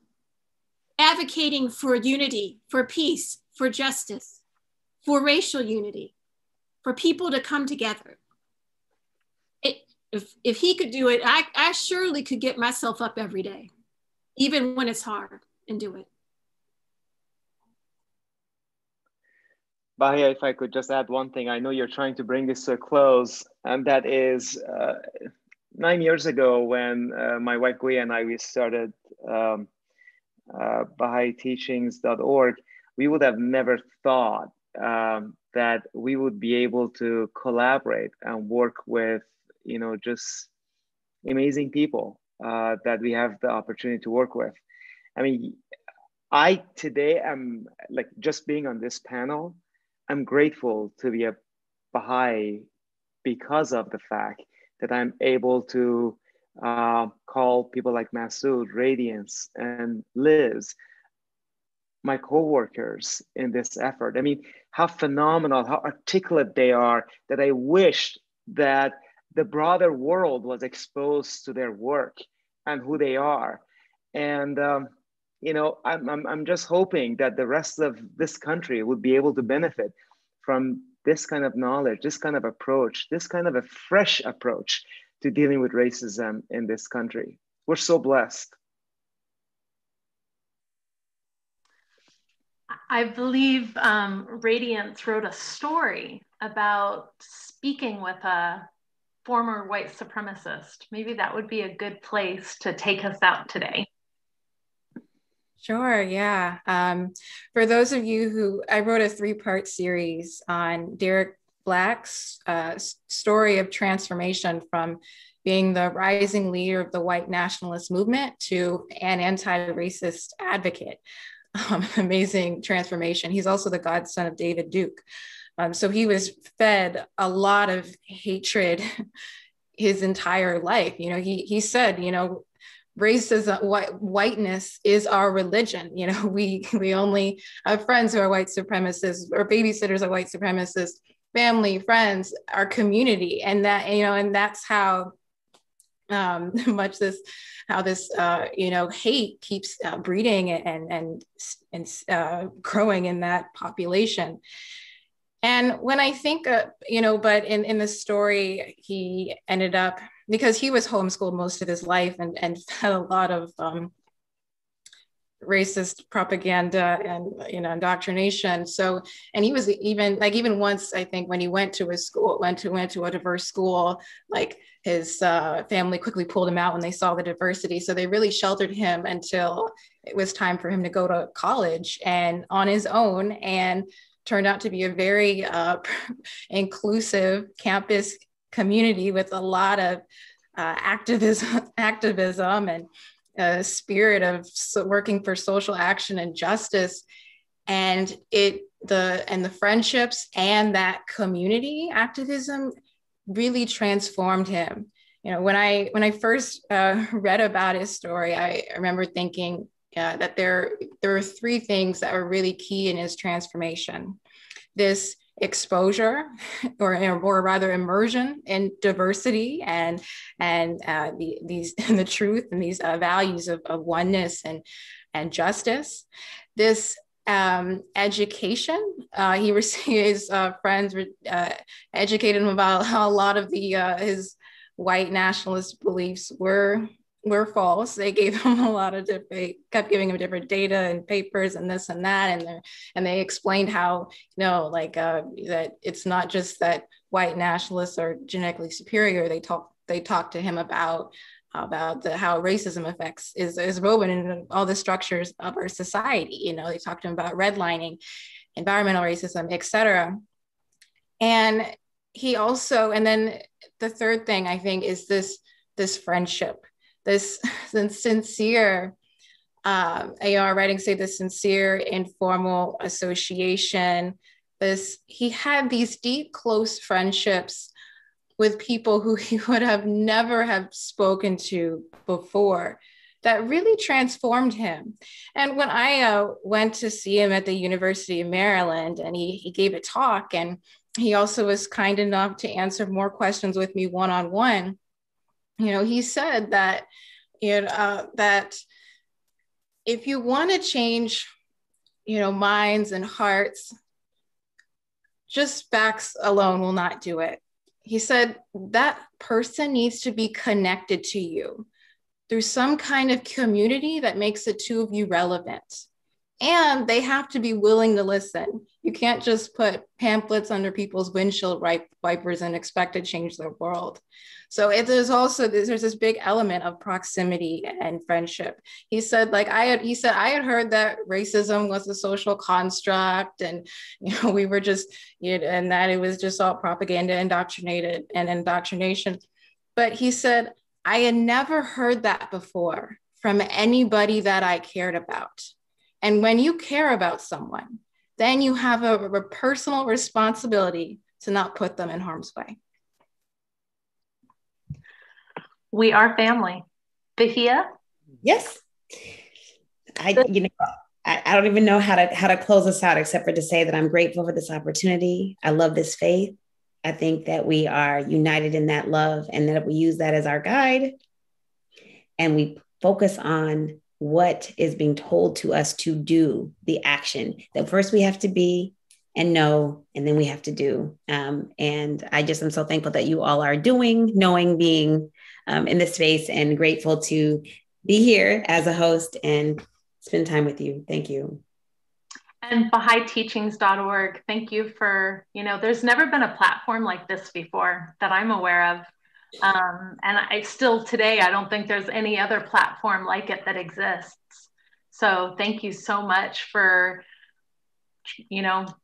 advocating for unity, for peace, for justice, for racial unity, for people to come together. If he could do it, I surely could get myself up every day, even when it's hard, and do it. Baha'i, if I could just add one thing, I know you're trying to bring this to a close, and that is 9 years ago when my wife Guia and I, we started BahaiTeachings.org, we would have never thought that we would be able to collaborate and work with, you know, just amazing people that we have the opportunity to work with. I mean, I today am, like, just being on this panel, I'm grateful to be a Baha'i because of the fact that I'm able to call people like Masud, Radiance, and Liz, my co-workers in this effort. I mean, how phenomenal, how articulate they are, that I wished that the broader world was exposed to their work and who they are. And you know, I'm just hoping that the rest of this country would be able to benefit from this kind of knowledge, this kind of approach, this kind of a fresh approach to dealing with racism in this country. We're so blessed. I believe Radiance wrote a story about speaking with a former white supremacist. Maybe that would be a good place to take us out today. Sure, yeah. For those of you who, I wrote a three-part series on Derek Black's story of transformation from being the rising leader of the white nationalist movement to an anti-racist advocate. Amazing transformation. He's also the godson of David Duke. So he was fed a lot of hatred his entire life. You know, he said, you know, racism, whiteness is our religion. You know, we only have friends who are white supremacists, or babysitters are white supremacists, family, friends, our community. And that, you know, and that's how much this, how this, you know, hate keeps breeding and growing in that population. And when I think, you know, but in the story, he ended up, because he was homeschooled most of his life and had a lot of racist propaganda and, you know, indoctrination. So, and he was even, like, even once, I think, when he went to his school, went to a diverse school, like, his family quickly pulled him out when they saw the diversity. So they really sheltered him until it was time for him to go to college and on his own, and turned out to be a very inclusive campus community with a lot of activism and spirit of working for social action and justice, and the friendships and that community activism really transformed him. You know, when I first read about his story, I remember thinking that there were three things that were really key in his transformation: this exposure, or rather immersion in diversity and the truth and these values of oneness and justice. This education, he received, his friends educated him about how a lot of the his white nationalist beliefs were false. They gave him a lot of different, kept giving him different data and papers and this and that. And they explained how, you know, like that it's not just that white nationalists are genetically superior. They talked to him about how racism affects, is woven in all the structures of our society. You know, they talked to him about redlining, environmental racism, etc. And he also, and then the third thing, I think, is this friendship. This sincere, you know, writing say the sincere informal association. This, he had these deep, close friendships with people who he would have never have spoken to before, that really transformed him. And when I went to see him at the University of Maryland, and he gave a talk, and he also was kind enough to answer more questions with me one-on-one. You know, he said that, you know, that if you want to change, you know, minds and hearts, just facts alone will not do it. He said that person needs to be connected to you through some kind of community that makes the two of you relevant. And they have to be willing to listen. You can't just put pamphlets under people's windshield wipers and expect to change the world. So there's this big element of proximity and friendship. He said, I had heard that racism was a social construct, and we were just, and that it was just all propaganda, indoctrinated and indoctrination. But he said, I had never heard that before from anybody that I cared about. And when you care about someone, then you have a personal responsibility to not put them in harm's way. We are family. Bahia? Yes. I don't even know how to close this out, except for to say that I'm grateful for this opportunity. I love this faith. I think that we are united in that love, and that we use that as our guide, and we focus on what is being told to us to do, the action that first we have to be and know, and then we have to do. And I just am so thankful that you all are doing, knowing, being in this space, and grateful to be here as a host and spend time with you. Thank you. And BahaiTeachings.org. Thank you for, there's never been a platform like this before that I'm aware of. And I still today, I don't think there's any other platform like it that exists. So thank you so much for,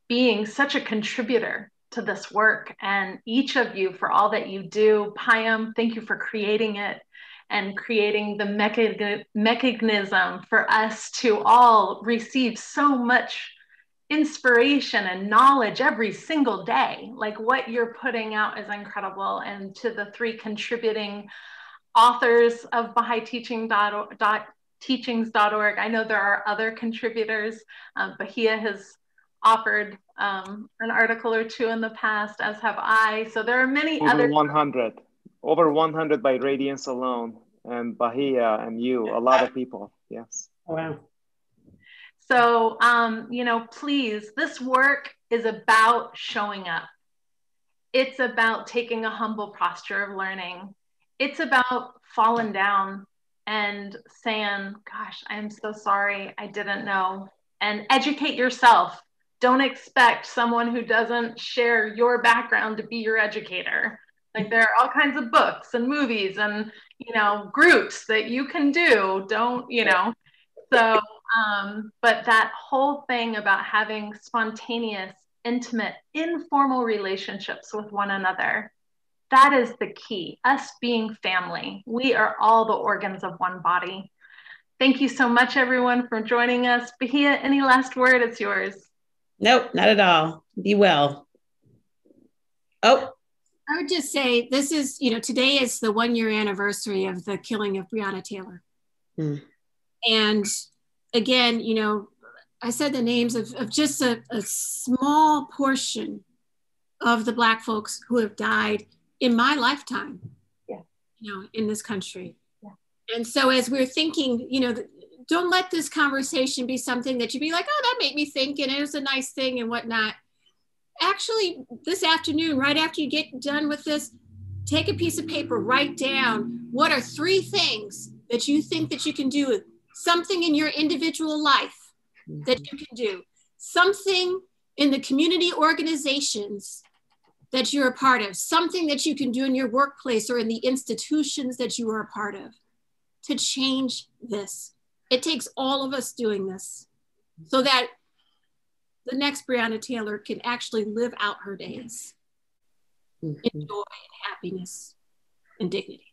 being such a contributor to this work, and each of you for all that you do. Payam, thank you for creating it and creating the mechanism for us to all receive so much inspiration and knowledge every single day. Like, what you're putting out is incredible. And to the three contributing authors of BahaiTeachings.org, I know there are other contributors. Bahia has offered an article or two in the past, as have I. So there are many other. Over 100 by Radiance alone, and Bahia and you, a lot of people. Yes. Wow. So, please, this work is about showing up. It's about taking a humble posture of learning. It's about falling down and saying, gosh, I'm so sorry, I didn't know. And educate yourself. Don't expect someone who doesn't share your background to be your educator. Like, there are all kinds of books and movies and, groups that you can do. So. But that whole thing about having spontaneous, intimate, informal relationships with one another, that is the key. Us being family. We are all the organs of one body. Thank you so much, everyone, for joining us. Bahia, any last word? It's yours. Nope, not at all. Be well. Oh. I would just say this is, today is the 1-year anniversary of the killing of Breonna Taylor. Mm. And again, I said the names of just a small portion of the Black folks who have died in my lifetime, in this country. Yeah. And so as we're thinking, don't let this conversation be something that you'd be like, oh, that made me think, and it was a nice thing and whatnot. Actually, this afternoon, right after you get done with this, take a piece of paper, write down, what are 3 things that you think that you can do with something in your individual life that you can do, something in the community organizations that you're a part of, something that you can do in your workplace or in the institutions that you are a part of to change this. It takes all of us doing this so that the next Breonna Taylor can actually live out her days in joy and happiness and dignity.